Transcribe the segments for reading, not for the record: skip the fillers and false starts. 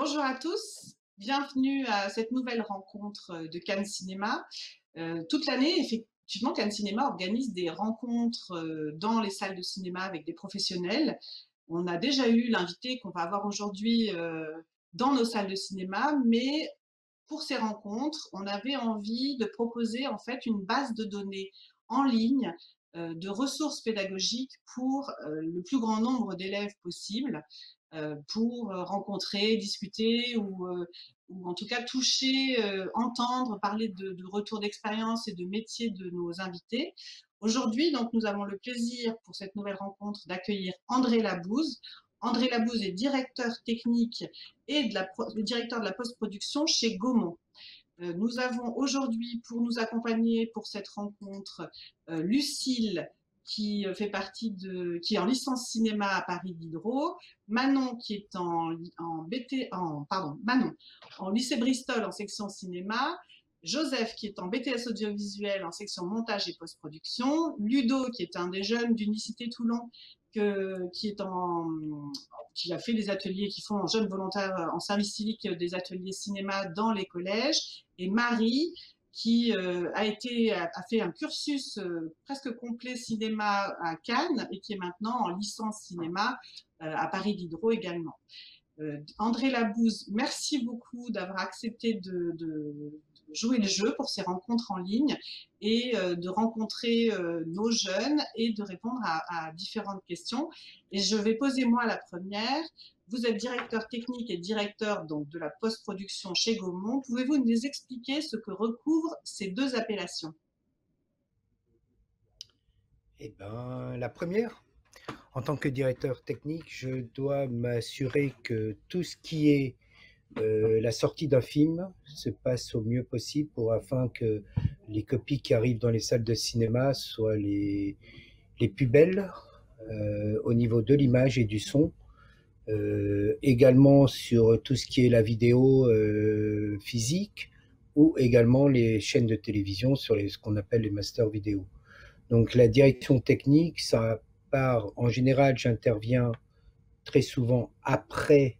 Bonjour à tous, bienvenue à cette nouvelle rencontre de Cannes Cinéma. Toute l'année, effectivement, Cannes Cinéma organise des rencontres dans les salles de cinéma avec des professionnels. On a déjà eu l'invité qu'on va avoir aujourd'hui dans nos salles de cinéma, mais pour ces rencontres, on avait envie de proposer en fait une base de données en ligne de ressources pédagogiques pour le plus grand nombre d'élèves possible, pour rencontrer, discuter ou en tout cas toucher, entendre, parler de retour d'expérience et de métier de nos invités. Aujourd'hui, donc, nous avons le plaisir pour cette nouvelle rencontre d'accueillir André Labbouz. André Labbouz est directeur technique et directeur de la post-production chez Gaumont. Nous avons aujourd'hui pour nous accompagner pour cette rencontre Lucille, qui fait partie qui est en licence cinéma à Paris Diderot, Manon qui est Manon en lycée Bristol en section cinéma, Joseph qui est en BTS audiovisuel en section montage et post-production, Ludo qui est un des jeunes d'Unicité Toulon qui a fait des ateliers qui font en jeunes volontaires en service civique des ateliers cinéma dans les collèges, et Marie qui a fait un cursus presque complet cinéma à Cannes et qui est maintenant en licence cinéma à Paris Diderot également. André Labbouz, merci beaucoup d'avoir accepté de jouer le jeu pour ces rencontres en ligne et de rencontrer nos jeunes et de répondre à différentes questions. Et je vais poser moi la première. Vous êtes directeur technique et directeur donc de la post-production chez Gaumont. Pouvez-vous nous expliquer ce que recouvrent ces deux appellations? Eh bien, la première, en tant que directeur technique, je dois m'assurer que tout ce qui est la sortie d'un film se passe au mieux possible afin que les copies qui arrivent dans les salles de cinéma soient les plus belles au niveau de l'image et du son. Également sur tout ce qui est la vidéo physique ou également les chaînes de télévision sur ce qu'on appelle les masters vidéo. Donc la direction technique, ça part en général, j'interviens très souvent après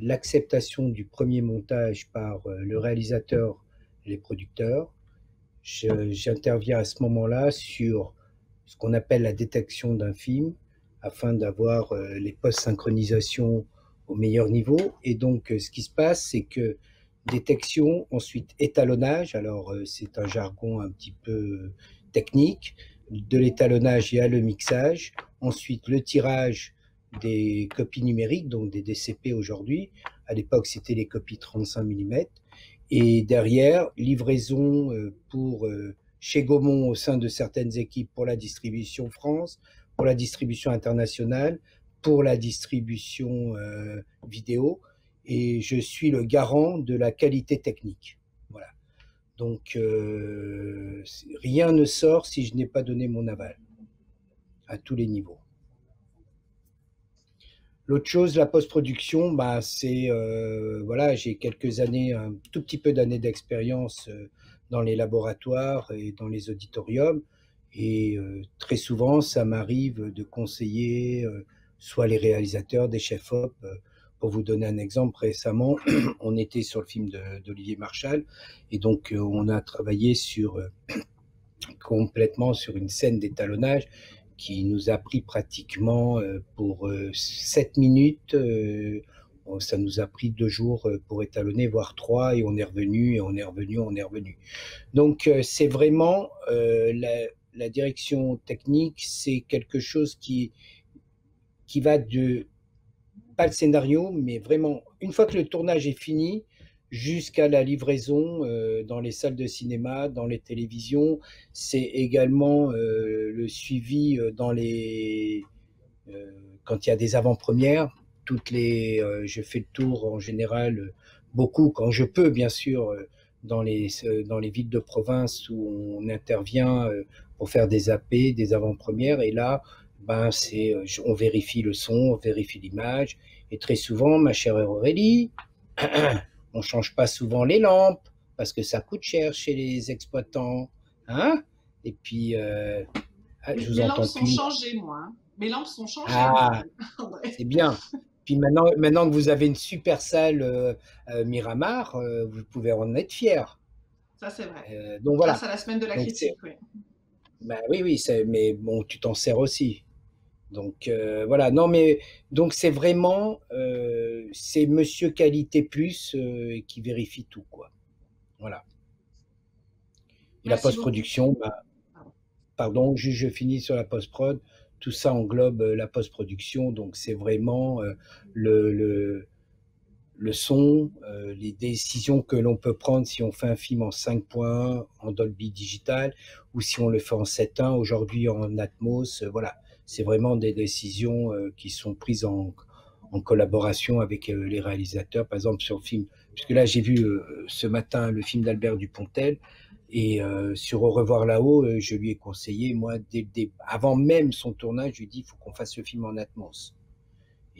l'acceptation du premier montage par le réalisateur, les producteurs. J'interviens à ce moment-là sur ce qu'on appelle la détection d'un film, afin d'avoir les post-synchronisations au meilleur niveau. Et donc, ce qui se passe, c'est que détection, ensuite étalonnage, alors c'est un jargon un petit peu technique, de l'étalonnage, il y a le mixage, ensuite le tirage des copies numériques, donc des DCP aujourd'hui, à l'époque c'était les copies 35 mm, et derrière, livraison pour chez Gaumont au sein de certaines équipes pour la distribution France, pour la distribution internationale, pour la distribution vidéo, et je suis le garant de la qualité technique. Voilà. Donc, rien ne sort si je n'ai pas donné mon aval, à tous les niveaux. L'autre chose, la post-production, bah, c'est, voilà, j'ai quelques années, un tout petit peu d'années d'expérience dans les laboratoires et dans les auditoriums, et très souvent, ça m'arrive de conseiller soit les réalisateurs, des chefs-op. Pour vous donner un exemple, récemment, on était sur le film d'Olivier Marchal, et donc on a travaillé sur, complètement sur une scène d'étalonnage qui nous a pris pratiquement pour 7 minutes. Ça nous a pris 2 jours pour étalonner, voire 3, et on est revenu, et on est revenu, on est revenu. Donc c'est vraiment... La direction technique, c'est quelque chose qui va de, pas le scénario, mais vraiment, une fois que le tournage est fini, jusqu'à la livraison dans les salles de cinéma, dans les télévisions. C'est également le suivi dans quand il y a des avant-premières. Je fais le tour en général, beaucoup, quand je peux, bien sûr, dans les villes de province où on intervient pour faire des AP, des avant-premières, et là, ben, on vérifie le son, on vérifie l'image, et très souvent, ma chère Aurélie, on ne change pas souvent les lampes, parce que ça coûte cher chez les exploitants, hein? Et puis, je vous entends plus. Mes lampes sont changées, moi. Mes lampes sont changées. Ah, c'est bien. Puis maintenant que vous avez une super salle Miramar, vous pouvez en être fier. Ça, c'est vrai. Donc voilà. C'est la semaine de la critique, oui. Bah, oui, mais bon, tu t'en sers aussi. Donc voilà, non mais donc c'est vraiment c'est Monsieur Qualité Plus qui vérifie tout, quoi. Voilà. Et la post-production, bah, pardon, je finis sur la post-prod. Tout ça englobe la post-production, donc c'est vraiment le son, les décisions que l'on peut prendre si on fait un film en 5.1, en Dolby Digital, ou si on le fait en 7.1, aujourd'hui en Atmos, voilà. C'est vraiment des décisions qui sont prises en collaboration avec les réalisateurs, par exemple sur le film. Puisque là, j'ai vu ce matin le film d'Albert Dupontel, et sur Au revoir là-haut, je lui ai conseillé, moi, avant même son tournage, je lui ai dit, il faut qu'on fasse ce film en Atmos.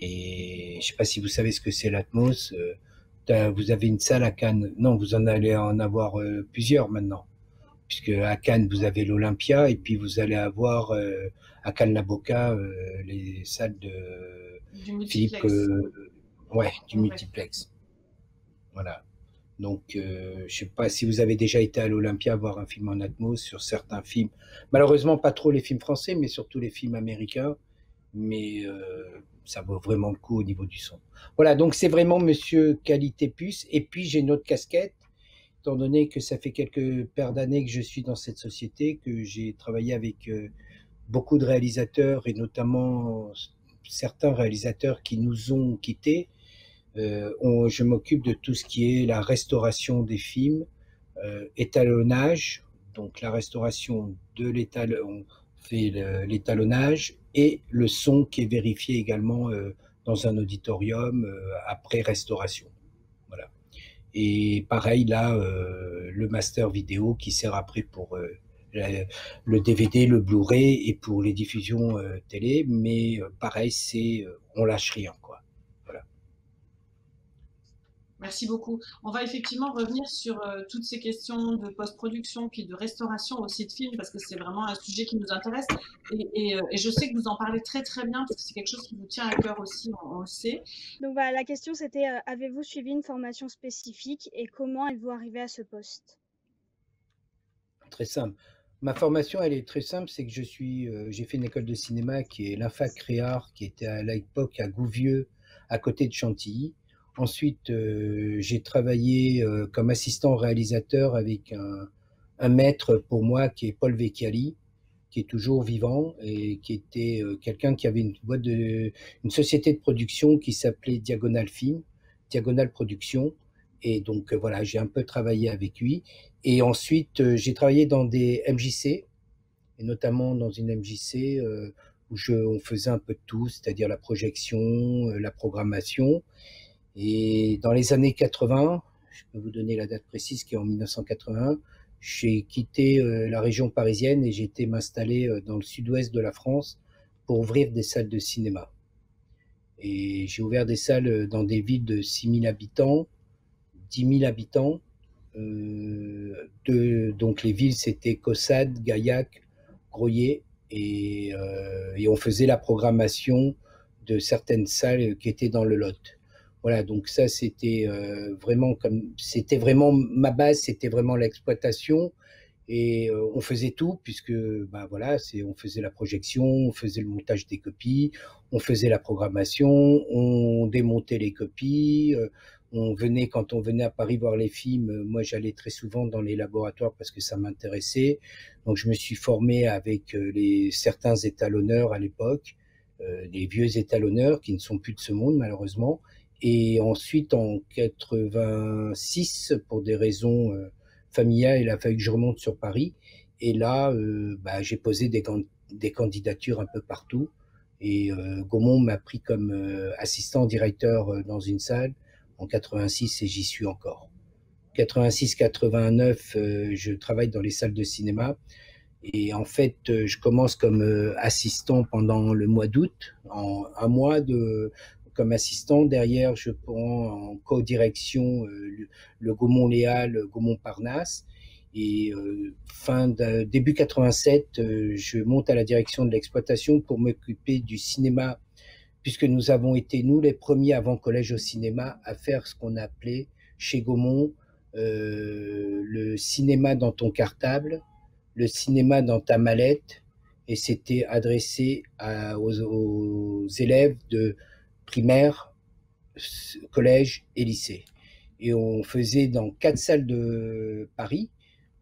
Et je ne sais pas si vous savez ce que c'est l'Atmos. Vous avez une salle à Cannes. Non, vous en allez en avoir plusieurs maintenant. Puisque à Cannes, vous avez l'Olympia, et puis vous allez avoir à Cannes-Laboca les salles de Philippe, ouais, du multiplex. Voilà. Donc, je sais pas si vous avez déjà été à l'Olympia voir un film en Atmos sur certains films. Malheureusement, pas trop les films français, mais surtout les films américains. Mais ça vaut vraiment le coup au niveau du son. Voilà, donc c'est vraiment Monsieur Qualité Plus. Et puis, j'ai une autre casquette, étant donné que ça fait quelques paires d'années que je suis dans cette société, que j'ai travaillé avec beaucoup de réalisateurs, et notamment certains réalisateurs qui nous ont quittés. Je m'occupe de tout ce qui est la restauration des films, étalonnage, donc la restauration de l'étalonnage, on fait l'étalonnage, et le son qui est vérifié également dans un auditorium après restauration. Voilà. Et pareil là, le master vidéo qui sert après pour le DVD, le Blu-ray et pour les diffusions télé, mais pareil, c'est on lâche rien, quoi. Merci beaucoup. On va effectivement revenir sur toutes ces questions de post-production puis de restauration aussi de films, parce que c'est vraiment un sujet qui nous intéresse. Et je sais que vous en parlez très bien, parce que c'est quelque chose qui vous tient à cœur aussi, on le sait. Donc bah, la question c'était, avez-vous suivi une formation spécifique et comment êtes-vous arrivé à ce poste? Très simple. Ma formation, elle est très simple, c'est que j'ai fait une école de cinéma qui est l'Infac Réart, qui était à l'époque à Gouvieux, à côté de Chantilly. Ensuite, j'ai travaillé comme assistant réalisateur avec un maître pour moi qui est Paul Vecchiali, qui est toujours vivant et qui était quelqu'un qui avait une société de production qui s'appelait Diagonale Production. Et donc voilà, j'ai un peu travaillé avec lui. Et ensuite, j'ai travaillé dans des MJC, et notamment dans une MJC où on faisait un peu de tout, c'est-à-dire la projection, la programmation. Et dans les années 80, je peux vous donner la date précise qui est en 1981, j'ai quitté la région parisienne et j'ai été m'installer dans le sud-ouest de la France pour ouvrir des salles de cinéma. Et j'ai ouvert des salles dans des villes de 6 000 habitants, 10 000 habitants. Donc les villes, c'était Caussade, Gaillac, Groyer, et on faisait la programmation de certaines salles qui étaient dans le Lot. Voilà, donc ça c'était vraiment ma base, c'était vraiment l'exploitation, et on faisait tout, puisque bah voilà, on faisait la projection, on faisait le montage des copies, on faisait la programmation, on démontait les copies, quand on venait à Paris voir les films, moi j'allais très souvent dans les laboratoires parce que ça m'intéressait. Donc je me suis formé avec certains étalonneurs à l'époque, les vieux étalonneurs qui ne sont plus de ce monde malheureusement. Et ensuite, en 86, pour des raisons familiales, il a fallu que je remonte sur Paris. Et là, bah, j'ai posé des candidatures un peu partout. Et Gaumont m'a pris comme assistant directeur dans une salle en 86, et j'y suis encore. 86-89, je travaille dans les salles de cinéma. Et en fait, je commence comme assistant pendant le mois d'août, en un mois comme assistant. Derrière, je prends en co-direction le Gaumont-Léal, le Gaumont-Parnasse. Et début 87, je monte à la direction de l'exploitation pour m'occuper du cinéma puisque nous avons été, nous, les premiers avant Collège au cinéma à faire ce qu'on appelait chez Gaumont le cinéma dans ton cartable, le cinéma dans ta mallette, et c'était adressé à, aux élèves de primaire, collège et lycée. Et on faisait dans 4 salles de Paris,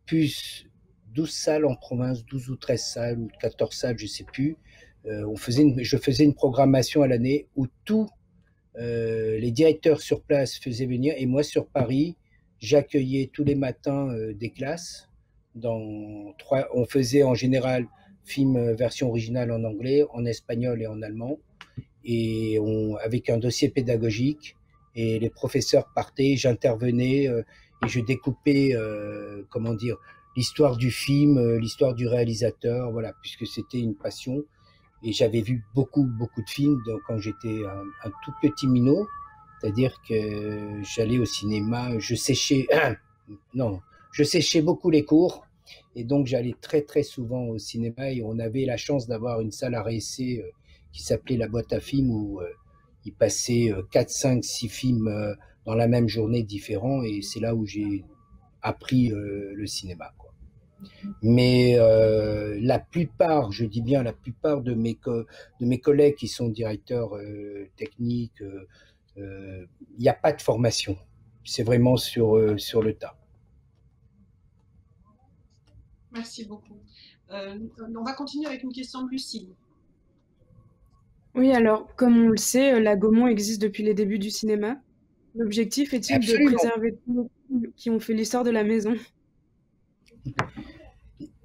plus 12 salles en province, 12 ou 13 salles, ou 14 salles, je ne sais plus. Je faisais une programmation à l'année où tous les directeurs sur place faisaient venir, et moi sur Paris, j'accueillais tous les matins des classes. On faisait en général film version originale en anglais, en espagnol et en allemand, et avec un dossier pédagogique, et les professeurs partaient, j'intervenais et je découpais, comment dire, l'histoire du film, l'histoire du réalisateur, voilà, puisque c'était une passion. Et j'avais vu beaucoup, beaucoup de films quand j'étais un tout petit minot, c'est-à-dire que j'allais au cinéma, je séchais beaucoup les cours, et donc j'allais très, très souvent au cinéma, et on avait la chance d'avoir une salle à réessai qui s'appelait la boîte à films, où il passait 4, 5, 6 films dans la même journée différents, et c'est là où j'ai appris le cinéma, quoi. Mais la plupart, je dis bien la plupart de mes collègues qui sont directeurs techniques, il n'y a pas de formation, c'est vraiment sur le tas. Merci beaucoup. On va continuer avec une question de Lucille. Oui, alors, comme on le sait, la Gaumont existe depuis les débuts du cinéma. L'objectif est-il de préserver tous les films qui ont fait l'histoire de la maison?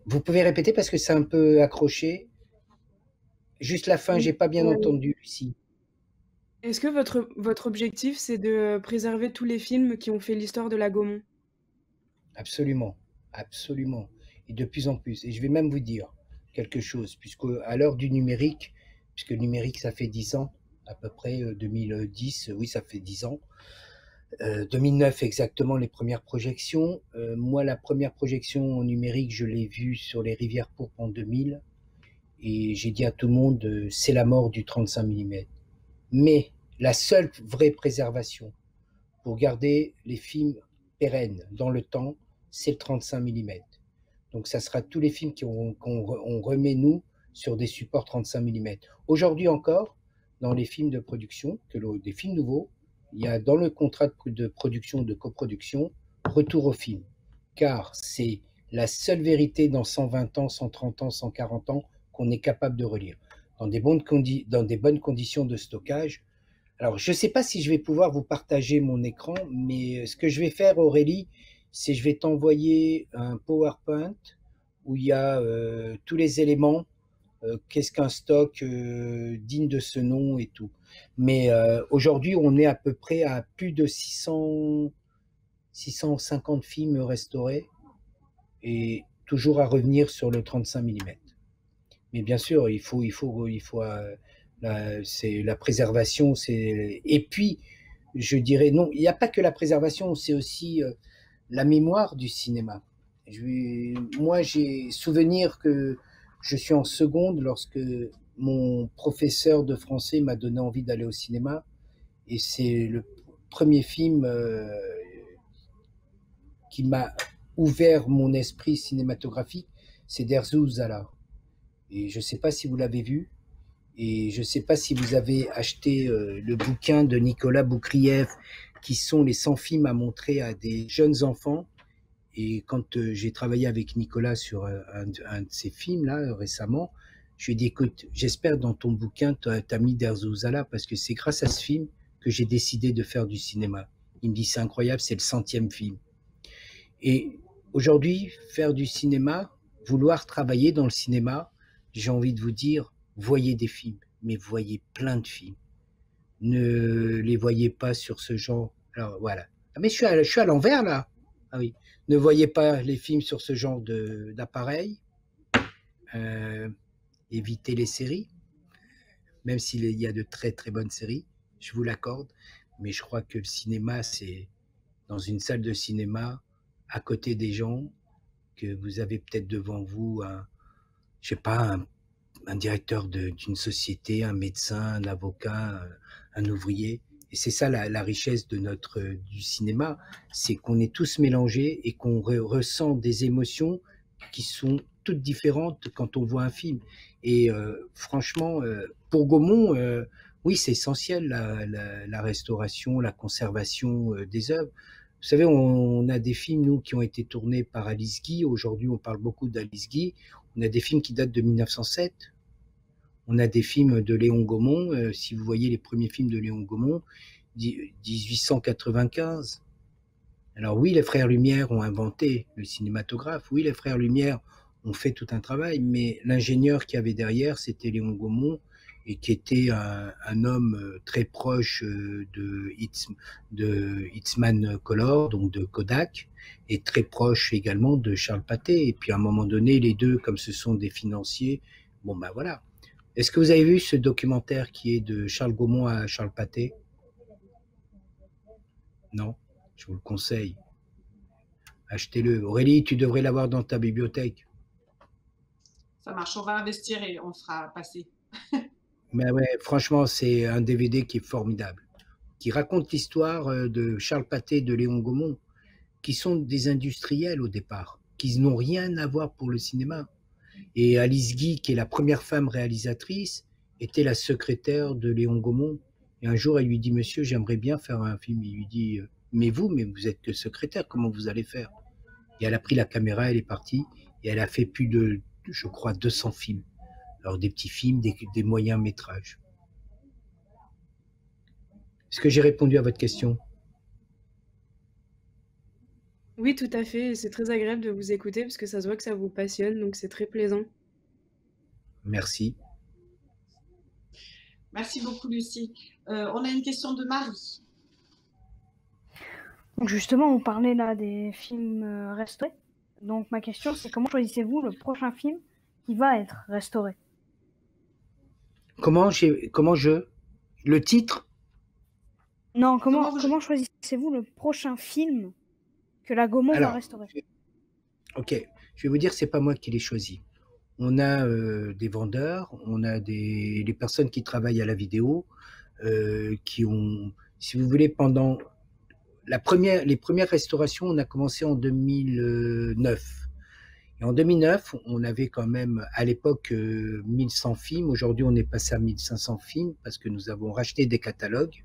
Vous pouvez répéter parce que c'est un peu accroché. Juste la fin, j'ai pas bien entendu, Lucie. Est-ce que votre objectif, c'est de préserver tous les films qui ont fait l'histoire de la Gaumont? Absolument, absolument. Et de plus en plus. Et je vais même vous dire quelque chose, puisqu'à l'heure du numérique, puisque le numérique, ça fait 10 ans, à peu près 2010, oui, ça fait 10 ans. 2009 exactement les premières projections. Moi, la première projection en numérique, je l'ai vue sur les Rivières Pourpres en 2000, et j'ai dit à tout le monde, c'est la mort du 35 mm. Mais la seule vraie préservation pour garder les films pérennes dans le temps, c'est le 35 mm. Donc ça sera tous les films qu'on remet, nous, sur des supports 35 mm. Aujourd'hui encore, dans les films de production, des films nouveaux, il y a dans le contrat de production, de coproduction, retour au film. Car c'est la seule vérité dans 120 ans, 130 ans, 140 ans qu'on est capable de relire. Dans des bonnes conditions de stockage. Alors, je ne sais pas si je vais pouvoir vous partager mon écran, mais ce que je vais faire, Aurélie, c'est que je vais t'envoyer un PowerPoint où il y a tous les éléments. Qu'est-ce qu'un stock digne de ce nom et tout. Mais aujourd'hui, on est à peu près à plus de 650 films restaurés et toujours à revenir sur le 35 mm. Mais bien sûr, c'est la préservation. Et puis, je dirais non, il n'y a pas que la préservation, c'est aussi la mémoire du cinéma. Moi, j'ai souvenir que je suis en seconde lorsque mon professeur de français m'a donné envie d'aller au cinéma, et c'est le premier film qui m'a ouvert mon esprit cinématographique, c'est Dersu Uzala. Et je ne sais pas si vous l'avez vu, et je ne sais pas si vous avez acheté le bouquin de Nicolas Boukhrief, qui sont les 100 films à montrer à des jeunes enfants. Et quand j'ai travaillé avec Nicolas sur un de ces films-là récemment, je lui ai dit, écoute, j'espère dans ton bouquin, tu as mis Dersu Uzala, parce que c'est grâce à ce film que j'ai décidé de faire du cinéma. Il me dit, c'est incroyable, c'est le 100e film. Et aujourd'hui, faire du cinéma, vouloir travailler dans le cinéma, j'ai envie de vous dire, voyez des films, mais voyez plein de films. Ne les voyez pas sur ce genre. Alors voilà. Ah, mais je suis à l'envers là. Ah oui. Ne voyez pas les films sur ce genre d'appareil. Évitez les séries, même s'il y a de très très bonnes séries, je vous l'accorde. Mais je crois que le cinéma, c'est dans une salle de cinéma, à côté des gens, que vous avez peut-être devant vous, je sais pas, un directeur d'une société, un médecin, un avocat, un ouvrier. Et c'est ça la richesse de du cinéma, c'est qu'on est tous mélangés et qu'on ressent des émotions qui sont toutes différentes quand on voit un film. Et franchement, pour Gaumont, oui, c'est essentiel la restauration, la conservation des œuvres. Vous savez, on a des films, nous, qui ont été tournés par Alice Guy. Aujourd'hui, on parle beaucoup d'Alice Guy. On a des films qui datent de 1907. On a des films de Léon Gaumont. Si vous voyez les premiers films de Léon Gaumont, 1895. Alors oui, les frères Lumière ont inventé le cinématographe. Oui, les frères Lumière ont fait tout un travail. Mais l'ingénieur qui avait derrière, c'était Léon Gaumont, et qui était un homme très proche de Itzman Collor, donc de Kodak, et très proche également de Charles Pathé. Et puis à un moment donné, les deux, comme ce sont des financiers, bon ben voilà. Est-ce que vous avez vu ce documentaire qui est de Charles Gaumont à Charles Pathé? Non, je vous le conseille. Achetez-le. Aurélie, tu devrais l'avoir dans ta bibliothèque. Ça marche, on va investir et on fera passer. Mais ouais, franchement, c'est un DVD qui est formidable, qui raconte l'histoire de Charles Pathé et de Léon Gaumont, qui sont des industriels au départ, qui n'ont rien à voir pour le cinéma. Et Alice Guy, qui est la première femme réalisatrice, était la secrétaire de Léon Gaumont. Et un jour, elle lui dit « Monsieur, j'aimerais bien faire un film ». Il lui dit « Mais vous êtes que secrétaire, comment vous allez faire ?» Et elle a pris la caméra, elle est partie, et elle a fait plus de, je crois, 200 films. Alors des petits films, des moyens métrages. Est-ce que j'ai répondu à votre question? Oui, tout à fait. C'est très agréable de vous écouter parce que ça se voit que ça vous passionne, donc c'est très plaisant. Merci. Merci beaucoup, Lucie. On a une question de Marie. Donc justement, on parlait là des films restaurés. Donc ma question, c'est comment choisissez-vous le prochain film qui va être restauré? Le titre? Non, comment choisissez-vous le prochain film que la Gaumont va restaurer? Ok, je vais vous dire, c'est pas moi qui l'ai choisi. On a des vendeurs, on a les personnes qui travaillent à la vidéo, qui ont, si vous voulez, pendant les premières restaurations, on a commencé en 2009. Et en 2009, on avait quand même, à l'époque, 1100 films. Aujourd'hui, on est passé à 1500 films parce que nous avons racheté des catalogues.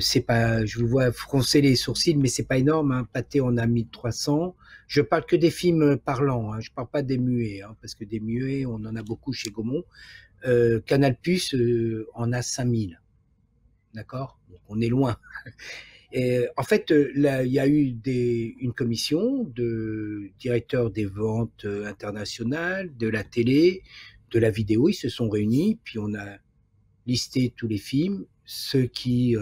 C'est pas, je vous vois froncer les sourcils, mais c'est pas énorme. Hein. Pathé, on a 1300. Je parle que des films parlants. Hein. Je parle pas des muets, hein, parce que des muets, on en a beaucoup chez Gaumont. Canal Plus en a 5000. D'accord? Donc, on est loin. Et en fait, là, il y a eu une commission de directeurs des ventes internationales, de la télé, de la vidéo. Ils se sont réunis, puis on a listé tous les films, ceux qui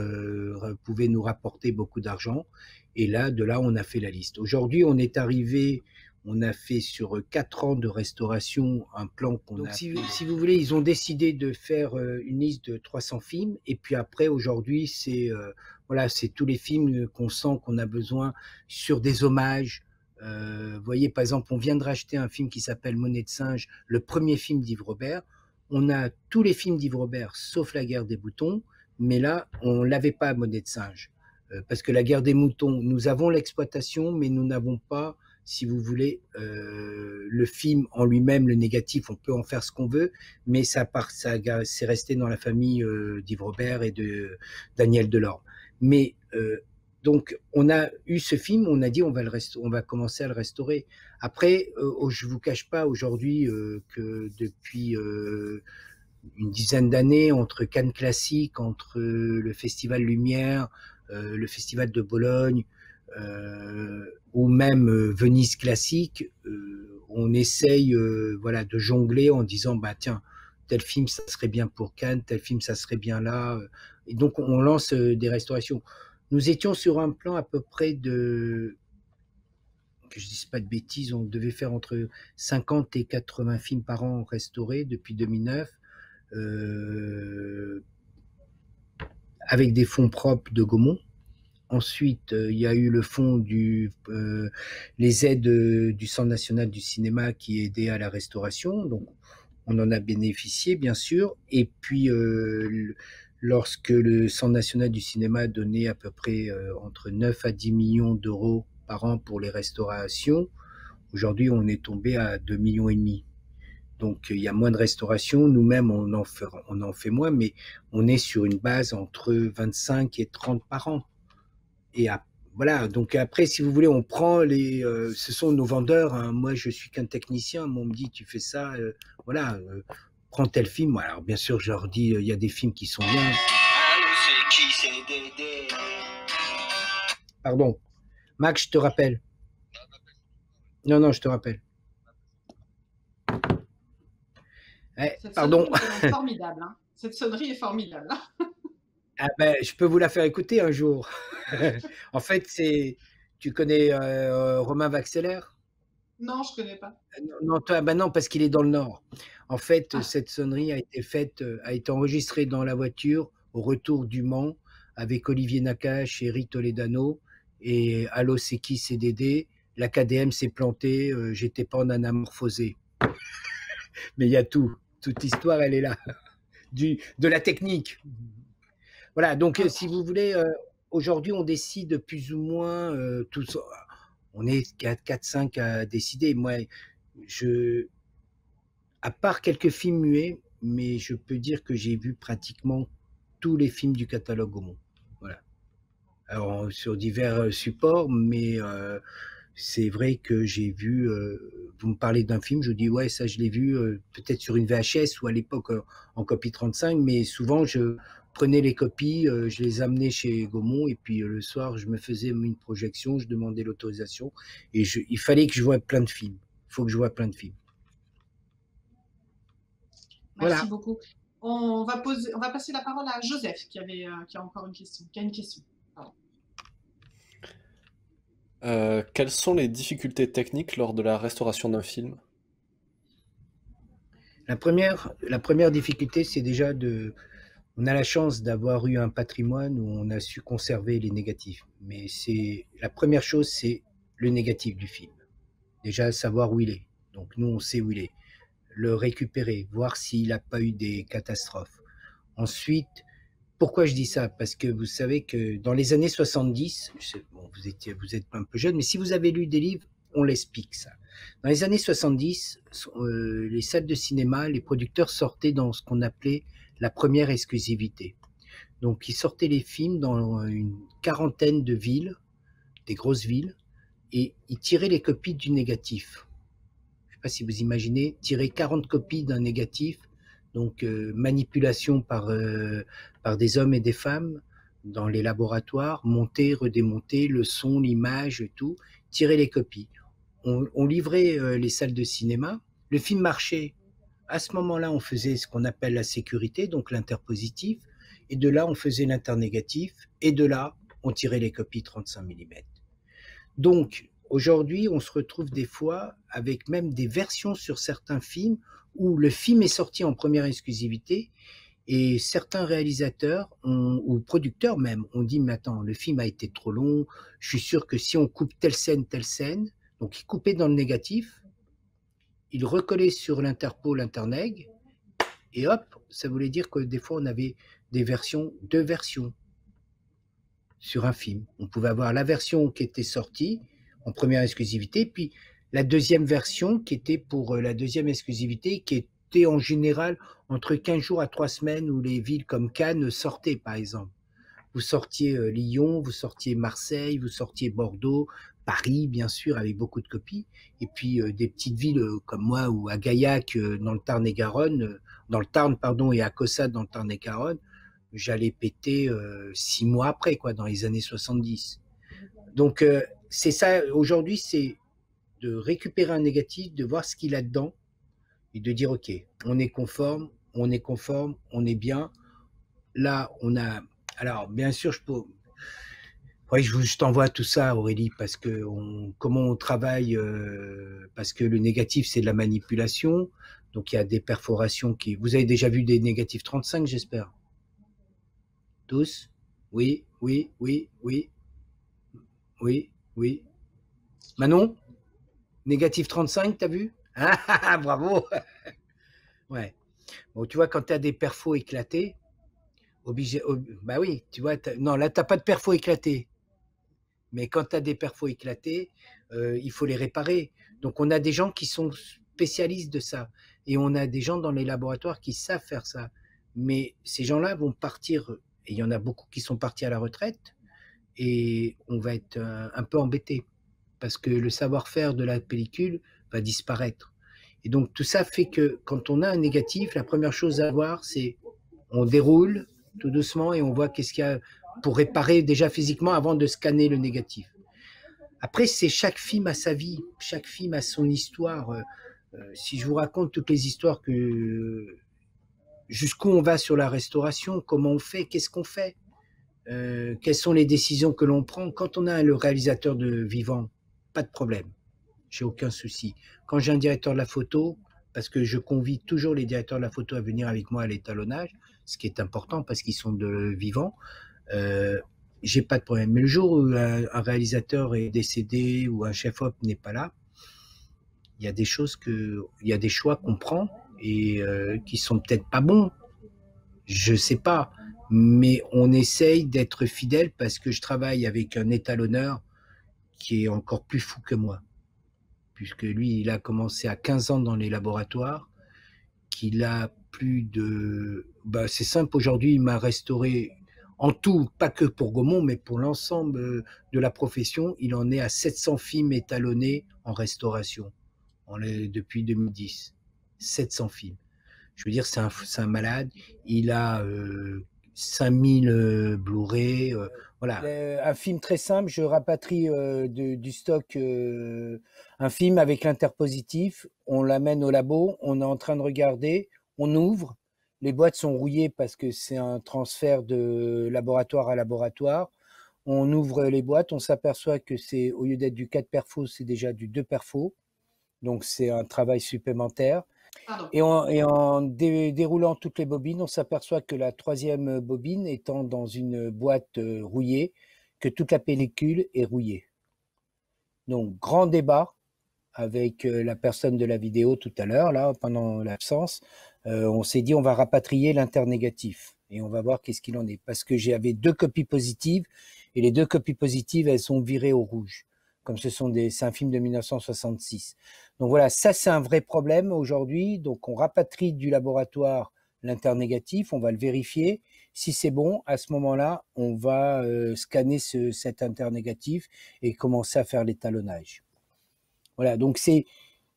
pouvaient nous rapporter beaucoup d'argent. Et là, de là, on a fait la liste. Aujourd'hui, on est arrivé, on a fait sur 4 ans de restauration un plan qu'on a. Si vous voulez, ils ont décidé de faire une liste de 300 films. Et puis après, aujourd'hui, c'est... Voilà, c'est tous les films qu'on sent qu'on a besoin sur des hommages. Vous voyez, par exemple, on vient de racheter un film qui s'appelle Monnaie de singe, le premier film d'Yves Robert. On a tous les films d'Yves Robert, sauf La guerre des boutons, mais là, on l'avait pas à Monnaie de singe. Parce que La guerre des moutons, nous avons l'exploitation, mais nous n'avons pas, si vous voulez, le film en lui-même, le négatif, on peut en faire ce qu'on veut, mais ça c'est resté dans la famille d'Yves Robert et de Daniel Delorme. Mais donc, on a eu ce film, on a dit on va commencer à le restaurer. Après, je ne vous cache pas aujourd'hui que depuis une dizaine d'années, entre Cannes Classique, entre le Festival Lumière, le Festival de Bologne, ou même Venise Classique, on essaye voilà, de jongler en disant bah, « tiens, tel film, ça serait bien pour Cannes, tel film, ça serait bien là ». Et donc, on lance des restaurations. Nous étions sur un plan à peu près de, que je ne dise pas de bêtises, on devait faire entre 50 et 80 films par an restaurés depuis 2009, avec des fonds propres de Gaumont. Ensuite, il y a eu le fonds les aides du Centre national du cinéma qui aidait à la restauration. Donc, on en a bénéficié, bien sûr. Et puis, lorsque le Centre national du cinéma donnait à peu près entre 9 à 10 millions d'euros par an pour les restaurations, aujourd'hui, on est tombé à 2,5 millions. Donc, il y a moins de restauration. Nous-mêmes, on en fait moins, mais on est sur une base entre 25 et 30 par an. Et après, voilà, donc après, si vous voulez, on prend les... ce sont nos vendeurs, hein. Moi, je suis qu'un technicien, mais on me dit, tu fais ça, voilà, prends tel film. Alors, bien sûr, je leur dis, il y a des films qui sont bien. Pardon. Max, je te rappelle. Non, non, je te rappelle. Eh, pardon. Formidable, hein. Cette sonnerie est formidable. Ah ben, je peux vous la faire écouter un jour. En fait, c'est... Tu connais Romain Vaxeller? Non, je ne connais pas. Non, non, toi, ben non, parce qu'il est dans le Nord. En fait, cette sonnerie a été faite, a été enregistrée dans la voiture au retour du Mans avec Olivier Nakache et Rito Ledano. Et Allo, c'est qui, CDD? La KDM s'est plantée, j'étais pas en anamorphosé. Mais il y a tout. Toute l'histoire, elle est là. De la technique. Voilà, donc si vous voulez, aujourd'hui on décide plus ou moins, tous, on est 4-5 à décider. Moi, à part quelques films muets, mais je peux dire que j'ai vu pratiquement tous les films du catalogue Gaumont. Voilà. Alors, sur divers supports, mais c'est vrai que j'ai vu, vous me parlez d'un film, je vous dis ouais, ça je l'ai vu peut-être sur une VHS ou à l'époque en copie 35, mais souvent je... prenais les copies, je les amenais chez Gaumont et puis le soir, je me faisais une projection, je demandais l'autorisation et il fallait que je voie plein de films. Il faut que je voie plein de films. Merci voilà. Beaucoup. On va passer la parole à Joseph qui a encore une question. Qui a une question. Quelles sont les difficultés techniques lors de la restauration d'un film? La première difficulté, c'est déjà de... On a la chance d'avoir eu un patrimoine où on a su conserver les négatifs. Mais c'est la première chose, c'est le négatif du film. Déjà, savoir où il est. Donc nous, on sait où il est. Le récupérer, voir s'il n'a pas eu des catastrophes. Ensuite, pourquoi je dis ça? Parce que vous savez que dans les années 70, je sais, bon, vous êtes un peu jeune, mais si vous avez lu des livres, on l'explique ça. Dans les années 70, les salles de cinéma, les producteurs sortaient dans ce qu'on appelait la première exclusivité. Donc, ils sortaient les films dans une quarantaine de villes, des grosses villes, et ils tiraient les copies du négatif. Je ne sais pas si vous imaginez, tirer 40 copies d'un négatif, donc manipulation par des hommes et des femmes dans les laboratoires, monter, redémonter, le son, l'image, tout, tirer les copies. On livrait les salles de cinéma, le film marchait. À ce moment-là, on faisait ce qu'on appelle la sécurité, donc l'interpositif, et de là, on faisait l'internégatif, et de là, on tirait les copies 35 mm. Donc, aujourd'hui, on se retrouve des fois avec même des versions sur certains films où le film est sorti en première exclusivité, et certains réalisateurs ou producteurs même ont dit « Mais attends, le film a été trop long, je suis sûr que si on coupe telle scène », donc ils coupaient dans le négatif, il recollait sur l'interpo, l'interneg, et hop, ça voulait dire que des fois, on avait des versions, deux versions sur un film. On pouvait avoir la version qui était sortie en première exclusivité, puis la deuxième version qui était pour la deuxième exclusivité, qui était en général entre 15 jours à 3 semaines où les villes comme Cannes sortaient, par exemple. Vous sortiez Lyon, vous sortiez Marseille, vous sortiez Bordeaux, Paris, bien sûr, avec beaucoup de copies. Et puis, des petites villes comme moi, ou à Gaillac, dans le Tarn-et-Garonne, dans le Tarn, pardon, et à Caussade, dans le Tarn-et-Garonne, j'allais péter 6 mois après, quoi, dans les années 70. Donc, c'est ça, aujourd'hui, c'est de récupérer un négatif, de voir ce qu'il a dedans, et de dire, OK, on est conforme, on est bien. Là, on a... Alors, bien sûr, je peux... Oui, je t'envoie tout ça, Aurélie, parce que comment on travaille, parce que le négatif, c'est de la manipulation. Donc, il y a des perforations qui... Vous avez déjà vu des négatifs 35, j'espère? Tous? Oui. Manon? Négatif 35, t'as vu? Ah, bravo. Ouais. Bon, tu vois, quand tu as des perfos éclatés, obligé, bah oui, tu vois, non, là, tu n'as pas de perfos éclatés. Mais quand tu as des perfos éclatés, il faut les réparer. Donc, on a des gens qui sont spécialistes de ça. Et on a des gens dans les laboratoires qui savent faire ça. Mais ces gens-là vont partir, et il y en a beaucoup qui sont partis à la retraite, et on va être un peu embêté parce que le savoir-faire de la pellicule va disparaître. Et donc, tout ça fait que quand on a un négatif, la première chose à voir, c'est on déroule tout doucement et on voit qu'est-ce qu'il y a pour réparer déjà physiquement avant de scanner le négatif. Après, c'est chaque film a sa vie, chaque film a son histoire. Si je vous raconte toutes les histoires que... Jusqu'où on va sur la restauration, comment on fait, qu'est-ce qu'on fait, quelles sont les décisions que l'on prend. Quand on a le réalisateur de vivant, pas de problème, j'ai aucun souci. Quand j'ai un directeur de la photo, parce que je convie toujours les directeurs de la photo à venir avec moi à l'étalonnage, ce qui est important parce qu'ils sont de vivant, j'ai pas de problème. Mais le jour où un réalisateur est décédé ou un chef-op n'est pas là, il y a des choses que, il y a des choix qu'on prend et qui sont peut-être pas bons, je sais pas, mais on essaye d'être fidèle parce que je travaille avec un étalonneur qui est encore plus fou que moi, puisque lui, il a commencé à 15 ans dans les laboratoires, qu'il a plus de... Bah, c'est simple, aujourd'hui, il m'a restauré en tout, pas que pour Gaumont, mais pour l'ensemble de la profession, il en est à 700 films étalonnés en restauration depuis 2010. 700 films. Je veux dire, c'est un malade. Il a 5000 Blu-ray. Voilà. Un film très simple, je rapatrie du stock un film avec l'interpositif. On l'amène au labo, on est en train de regarder, on ouvre. Les boîtes sont rouillées parce que c'est un transfert de laboratoire à laboratoire. On ouvre les boîtes, on s'aperçoit que c'est, au lieu d'être du 4 perfos, c'est déjà du 2 perfos. Donc c'est un travail supplémentaire. Et en déroulant toutes les bobines, on s'aperçoit que la troisième bobine étant dans une boîte rouillée, que toute la pellicule est rouillée. Donc grand débat avec la personne de la vidéo tout à l'heure, là pendant l'absence, on s'est dit on va rapatrier l'internégatif et on va voir qu'est-ce qu'il en est. Parce que j'avais 2 copies positives et les 2 copies positives, elles sont virées au rouge. Comme c'est un film de 1966. Donc voilà, ça c'est un vrai problème aujourd'hui. Donc on rapatrie du laboratoire l'internégatif, on va le vérifier. Si c'est bon, à ce moment-là, on va scanner cet internégatif et commencer à faire l'étalonnage. Voilà, donc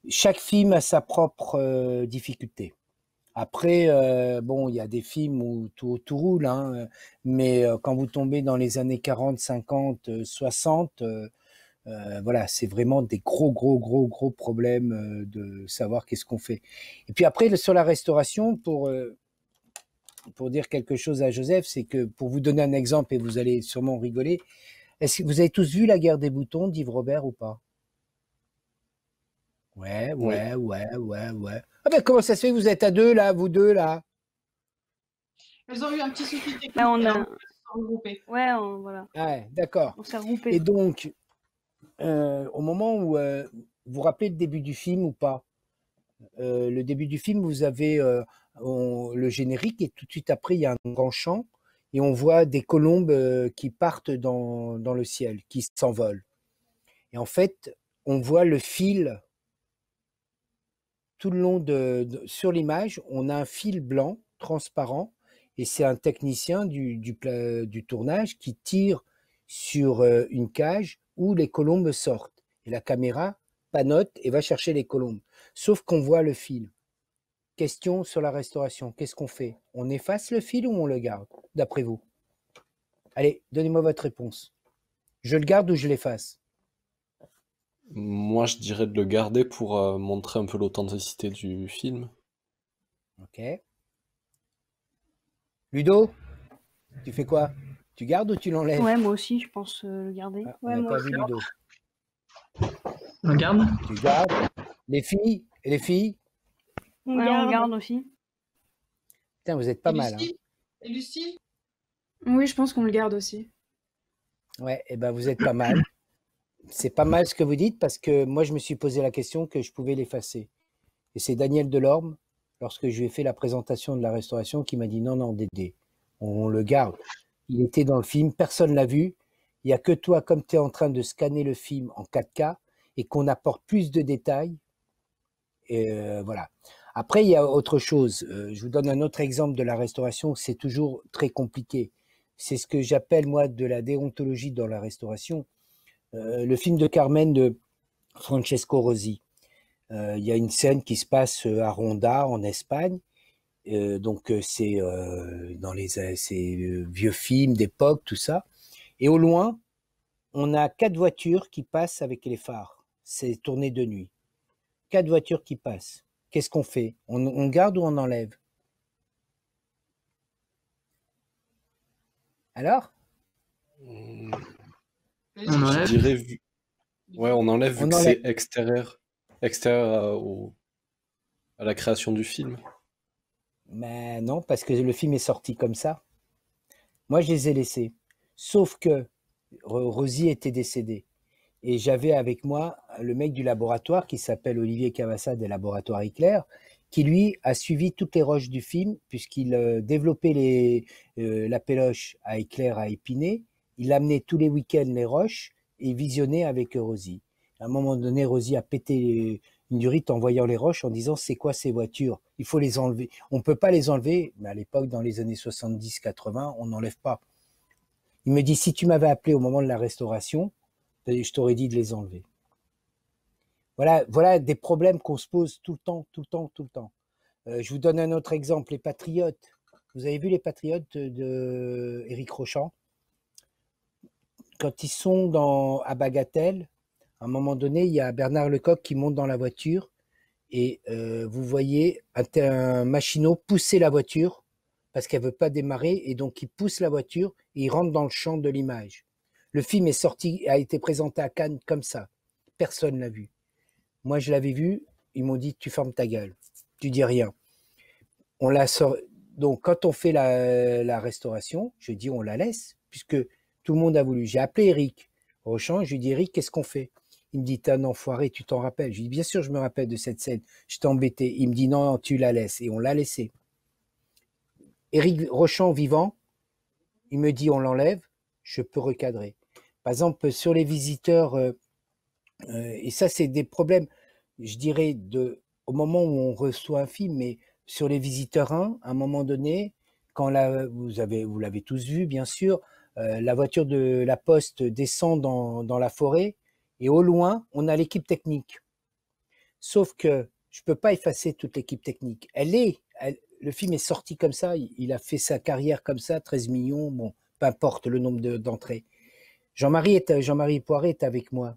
chaque film a sa propre difficulté. Après, bon, il y a des films où tout roule, hein, mais quand vous tombez dans les années 40, 50, 60, voilà, c'est vraiment des gros problèmes de savoir qu'est-ce qu'on fait. Et puis après, sur la restauration, pour dire quelque chose à Joseph, c'est que pour vous donner un exemple, et vous allez sûrement rigoler, est-ce que vous avez tous vu La guerre des boutons d'Yves Robert ou pas? Ouais. Ah ben comment ça se fait que vous êtes à deux là, vous deux là? Elles ont eu un petit souci technique. Là, on a... Ouais, voilà. Ouais, d'accord. On s'est regroupés. Et donc... au moment où vous rappelez le début du film ou pas, le début du film, vous avez le générique et tout de suite après, il y a un grand chant et on voit des colombes qui partent dans le ciel, qui s'envolent. Et en fait, on voit le fil tout le long sur l'image, on a un fil blanc, transparent, et c'est un technicien du tournage qui tire sur une cage où les colombes sortent. Et la caméra panote et va chercher les colombes. Sauf qu'on voit le fil. Question sur la restauration. Qu'est-ce qu'on fait? On efface le fil ou on le garde, d'après vous? Allez, donnez-moi votre réponse. Je le garde ou je l'efface? Moi, je dirais de le garder pour montrer un peu l'authenticité du film. Ok. Ludo, tu fais quoi? Tu gardes ou tu l'enlèves? Ouais, moi aussi, je pense le garder. Ah, ouais, on n'a pas vu Ludo. On garde? Tu gardes. Les filles? On garde aussi. Putain, vous êtes pas mal. Hein. Et Lucie? Oui, je pense qu'on le garde aussi. Ouais, et ben vous êtes pas mal. C'est pas mal ce que vous dites parce que moi, je me suis posé la question que je pouvais l'effacer. Et c'est Daniel Delorme, lorsque je lui ai fait la présentation de la restauration, qui m'a dit non, non, Dédé, on le garde. Il était dans le film, personne ne l'a vu. Il n'y a que toi, comme tu es en train de scanner le film en 4K et qu'on apporte plus de détails. Et voilà. Après, il y a autre chose. Je vous donne un autre exemple de la restauration. C'est toujours très compliqué. C'est ce que j'appelle, moi, de la déontologie dans la restauration. Le film de Carmen de Francesco Rosi. Il y a une scène qui se passe à Ronda, en Espagne. Donc, c'est dans les vieux films d'époque, tout ça. Et au loin, on a 4 voitures qui passent avec les phares. C'est tourné de nuit. 4 voitures qui passent. Qu'est-ce qu'on fait? On garde ou on enlève? Alors? On enlève. Je dirais, ouais, on enlève vu que c'est extérieur, à la création du film. Mais non, parce que le film est sorti comme ça. Moi, je les ai laissés. Sauf que Rosie était décédée. Et j'avais avec moi le mec du laboratoire qui s'appelle Olivier Cavassa des Laboratoires Éclair, qui lui a suivi toutes les roches du film, puisqu'il développait la péloche à Éclair à Épinay. Il amenait tous les week-ends les roches et visionnait avec Rosie. À un moment donné, Rosie a pété une durite en voyant les roches en disant « C'est quoi ces voitures? Il faut les enlever. On ne peut pas les enlever. » Mais à l'époque, dans les années 70-80, on n'enlève pas. Il me dit « Si tu m'avais appelé au moment de la restauration, je t'aurais dit de les enlever. » Voilà, voilà des problèmes qu'on se pose tout le temps, tout le temps, tout le temps. Je vous donne un autre exemple, Les Patriotes. Vous avez vu Les Patriotes de Éric Rochant? Quand ils sont à Bagatelle, à un moment donné, il y a Bernard Lecoq qui monte dans la voiture et vous voyez un machinot pousser la voiture parce qu'elle ne veut pas démarrer et donc il pousse la voiture et il rentre dans le champ de l'image. Le film est sorti, a été présenté à Cannes comme ça. Personne ne l'a vu. Moi, je l'avais vu. Ils m'ont dit, tu fermes ta gueule. Tu dis rien. On la sort. Donc, quand on fait la restauration, je dis, on la laisse, puisque tout le monde a voulu. J'ai appelé Éric Rochant. Je lui ai dit, Éric, qu'est-ce qu'on fait? Il me dit, t'es un enfoiré, tu t'en rappelles? Je lui ai dit, bien sûr, je me rappelle de cette scène. Je t'ai embêté. Il me dit, non, tu la laisses. Et on l'a laissé. Éric Rochant, vivant, il me dit, on l'enlève. Je peux recadrer. Par exemple, sur Les Visiteurs, et ça, c'est des problèmes, je dirais, au moment où on reçoit un film, mais sur Les Visiteurs 1, à un moment donné, quand vous l'avez tous vu, bien sûr, la voiture de la poste descend dans la forêt, et au loin, on a l'équipe technique. Sauf que je ne peux pas effacer toute l'équipe technique. Le film est sorti comme ça, il a fait sa carrière comme ça, 13 millions, bon, peu importe le nombre d'entrées. Jean-Marie Poiré est avec moi.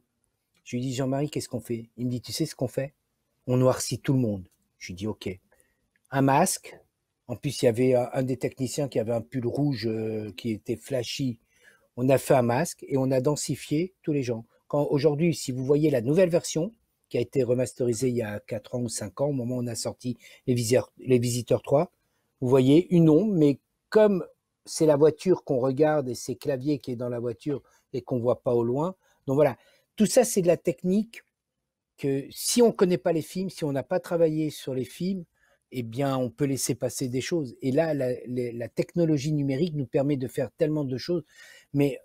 Je lui dis, Jean-Marie, qu'est-ce qu'on fait? Il me dit, tu sais ce qu'on fait? On noircit tout le monde. Je lui dis, ok. Un masque. En plus, il y avait un des techniciens qui avait un pull rouge qui était flashy. On a fait un masque et on a densifié tous les gens. Aujourd'hui, si vous voyez la nouvelle version, qui a été remasterisée il y a 4 ans ou 5 ans, au moment où on a sorti Les Visiteurs 3, vous voyez une ombre, mais comme c'est la voiture qu'on regarde et c'est clavier qui est dans la voiture et qu'on ne voit pas au loin. Donc voilà. Tout ça, c'est de la technique que si on ne connaît pas les films, si on n'a pas travaillé sur les films, eh bien, on peut laisser passer des choses. Et là, la technologie numérique nous permet de faire tellement de choses, mais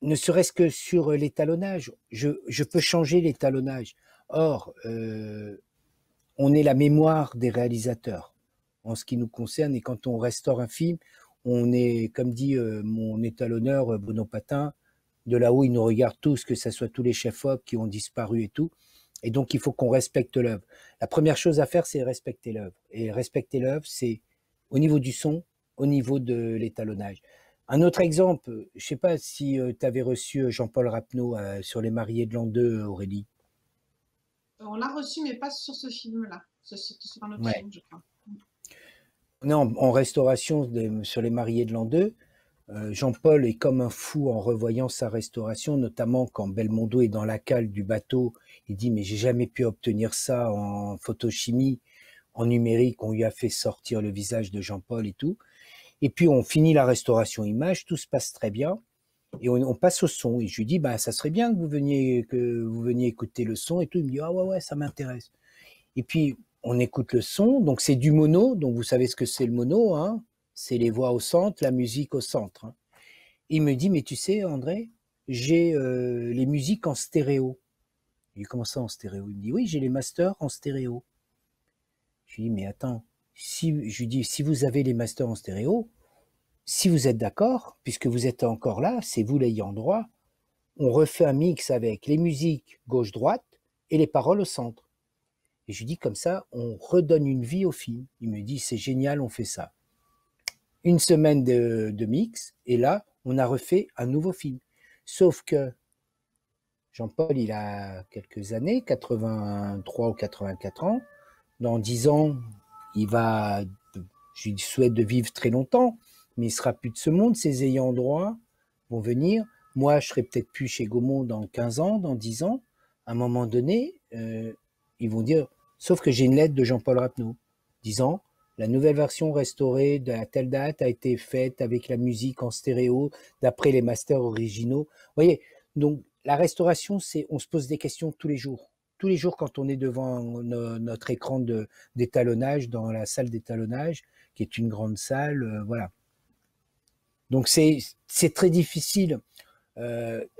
ne serait-ce que sur l'étalonnage. Je peux changer l'étalonnage. Or, on est la mémoire des réalisateurs en ce qui nous concerne. Et quand on restaure un film, on est, comme dit mon étalonneur Bruno Patin, de là-haut, ils nous regardent tous, que ce soit tous les chefs-op qui ont disparu et tout. Et donc, il faut qu'on respecte l'œuvre. La première chose à faire, c'est respecter l'œuvre. Et respecter l'œuvre, c'est au niveau du son, au niveau de l'étalonnage. Un autre exemple, je ne sais pas si tu avais reçu Jean-Paul Rappeneau sur Les Mariés de l'an 2, Aurélie. On l'a reçu, mais pas sur ce film-là. C'était sur un autre film, je crois. Non, en restauration sur Les Mariés de l'an 2. Jean-Paul est comme un fou en revoyant sa restauration, notamment quand Belmondo est dans la cale du bateau. Il dit « mais j'ai jamais pu obtenir ça en photochimie, en numérique, on lui a fait sortir le visage de Jean-Paul et tout ». Et puis on finit la restauration image, tout se passe très bien, et on passe au son. Et je lui dis bah, « ça serait bien que vous veniez écouter le son » et tout. Il me dit « ah ouais, ça m'intéresse ». Et puis on écoute le son, donc c'est du mono, donc vous savez ce que c'est le mono, hein, c'est les voix au centre, la musique au centre. Hein. Il me dit, mais tu sais André, j'ai les musiques en stéréo. Je lui dis, comment ça en stéréo? Il me dit, oui, j'ai les masters en stéréo. Je lui dis, mais attends, si, je lui dis, si vous avez les masters en stéréo, si vous êtes d'accord, puisque vous êtes encore là, c'est vous l'ayant droit, on refait un mix avec les musiques gauche-droite et les paroles au centre. Et je lui dis, comme ça, on redonne une vie au film. Il me dit, c'est génial, on fait ça. Une semaine de mix, et là, on a refait un nouveau film. Sauf que Jean-Paul, il a quelques années, 83 ou 84 ans. Dans 10 ans, il va, je lui souhaite de vivre très longtemps, mais il ne sera plus de ce monde. Ses ayants droit vont venir. Moi, je ne serai peut-être plus chez Gaumont dans 15 ans, dans 10 ans. À un moment donné, ils vont dire, sauf que j'ai une lettre de Jean-Paul Rappeneau, disant, la nouvelle version restaurée de la telle date a été faite avec la musique en stéréo, d'après les masters originaux. Vous voyez, donc la restauration, c'est, on se pose des questions tous les jours. Tous les jours, quand on est devant notre écran d'étalonnage, dans la salle d'étalonnage, qui est une grande salle, voilà. Donc c'est très difficile.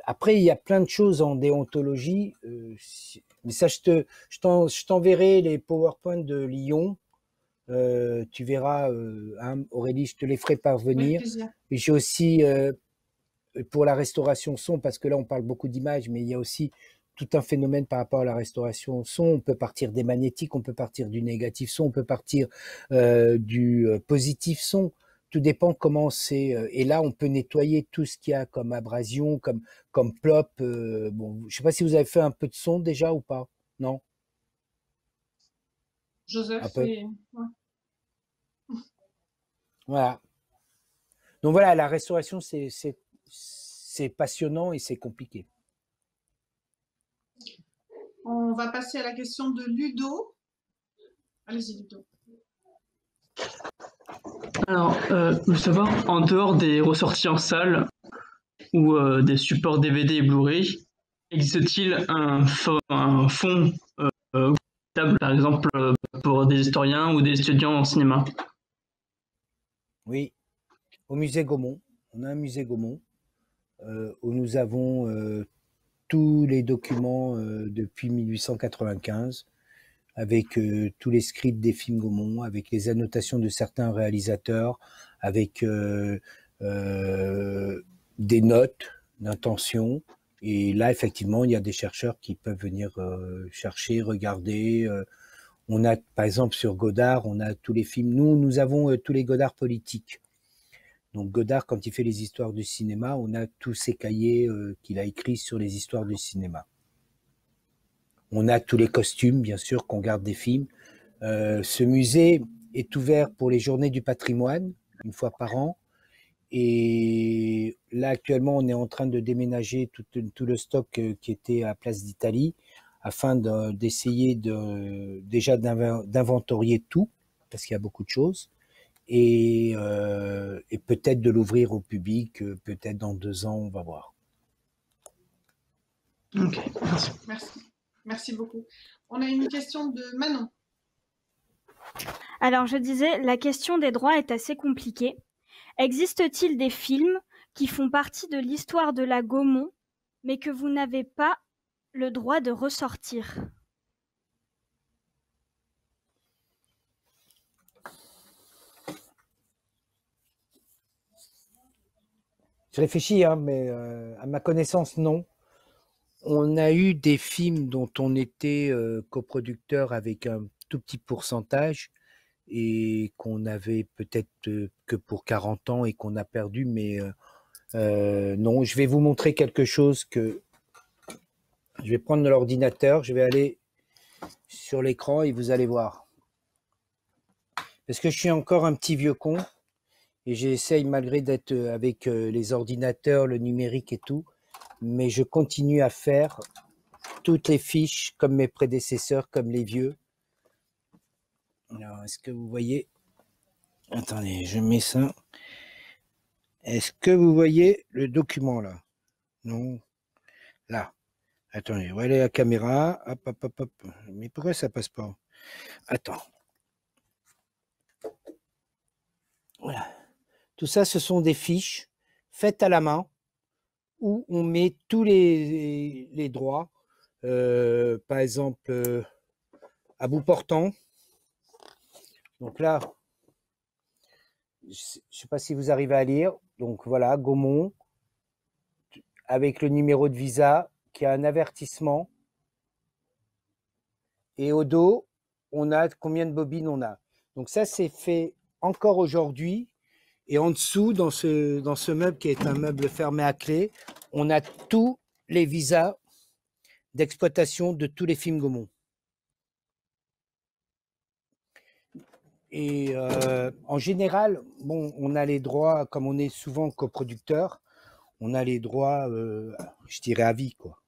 Après, il y a plein de choses en déontologie, mais ça, je t'enverrai les PowerPoint de Lyon, tu verras, hein, Aurélie, je te les ferai parvenir. Oui, j'ai aussi, pour la restauration son, parce que là, on parle beaucoup d'images, mais il y a aussi tout un phénomène par rapport à la restauration son, on peut partir des magnétiques, on peut partir du négatif son, on peut partir du positif son. Tout dépend comment c'est. Et là, on peut nettoyer tout ce qu'il y a comme abrasion, comme plop. Bon, je ne sais pas si vous avez fait un peu de son déjà ou pas. Non. Joseph, c'est... Ouais. Voilà. Donc voilà, la restauration, c'est passionnant et c'est compliqué. On va passer à la question de Ludo. Allez-y, Ludo. Alors, je veux savoir, en dehors des ressorties en salle ou des supports DVD et Blu-ray, existe-t-il un fonds table, par exemple, pour des historiens ou des étudiants en cinéma? Oui, au musée Gaumont. On a un musée Gaumont où nous avons tous les documents depuis 1895. Avec tous les scripts des films Gaumont, avec les annotations de certains réalisateurs, avec des notes d'intention. Et là, effectivement, il y a des chercheurs qui peuvent venir chercher, regarder. On a, par exemple, sur Godard, on a tous les films. Nous avons tous les Godard politiques. Donc Godard, quand il fait les histoires du cinéma, on a tous ces cahiers qu'il a écrits sur les histoires du cinéma. On a tous les costumes, bien sûr, qu'on garde des films. Ce musée est ouvert pour les journées du patrimoine, une fois par an. Et là, actuellement, on est en train de déménager tout le stock qui était à Place d'Italie, afin d'essayer déjà d'inventorier tout, parce qu'il y a beaucoup de choses, et peut-être de l'ouvrir au public, peut-être dans 2 ans, on va voir. Ok, merci. Merci. Merci beaucoup. On a une question de Manon. Alors, je disais, la question des droits est assez compliquée. Existe-t-il des films qui font partie de l'histoire de la Gaumont, mais que vous n'avez pas le droit de ressortir? Je réfléchis, hein, mais à ma connaissance, non. On a eu des films dont on était coproducteur avec un tout petit pourcentage et qu'on avait peut-être que pour 40 ans et qu'on a perdu, mais non, je vais vous montrer quelque chose que je vais prendre l'ordinateur, je vais aller sur l'écran et vous allez voir. Parce que je suis encore un petit vieux con et j'essaye malgré d'être avec les ordinateurs, le numérique et tout, mais je continue à faire toutes les fiches comme mes prédécesseurs, comme les vieux. Alors, est-ce que vous voyez? Attendez, je mets ça. Est-ce que vous voyez le document là? Non. Là. Attendez, voilà la caméra. Hop, hop, hop, hop. Mais pourquoi ça passe pas? Attends. Voilà. Tout ça, ce sont des fiches faites à la main où on met tous les droits. Par exemple, à bout portant. Donc là, je ne sais pas si vous arrivez à lire. Donc voilà, Gaumont, avec le numéro de visa, qui a un avertissement. Et au dos, on a combien de bobines on a. Donc ça, c'est fait encore aujourd'hui. Et en dessous, dans ce meuble, qui est un meuble fermé à clé, on a tous les visas d'exploitation de tous les films Gaumont. Et en général, bon, on a les droits, comme on est souvent coproducteur, on a les droits, je dirais, à vie, quoi.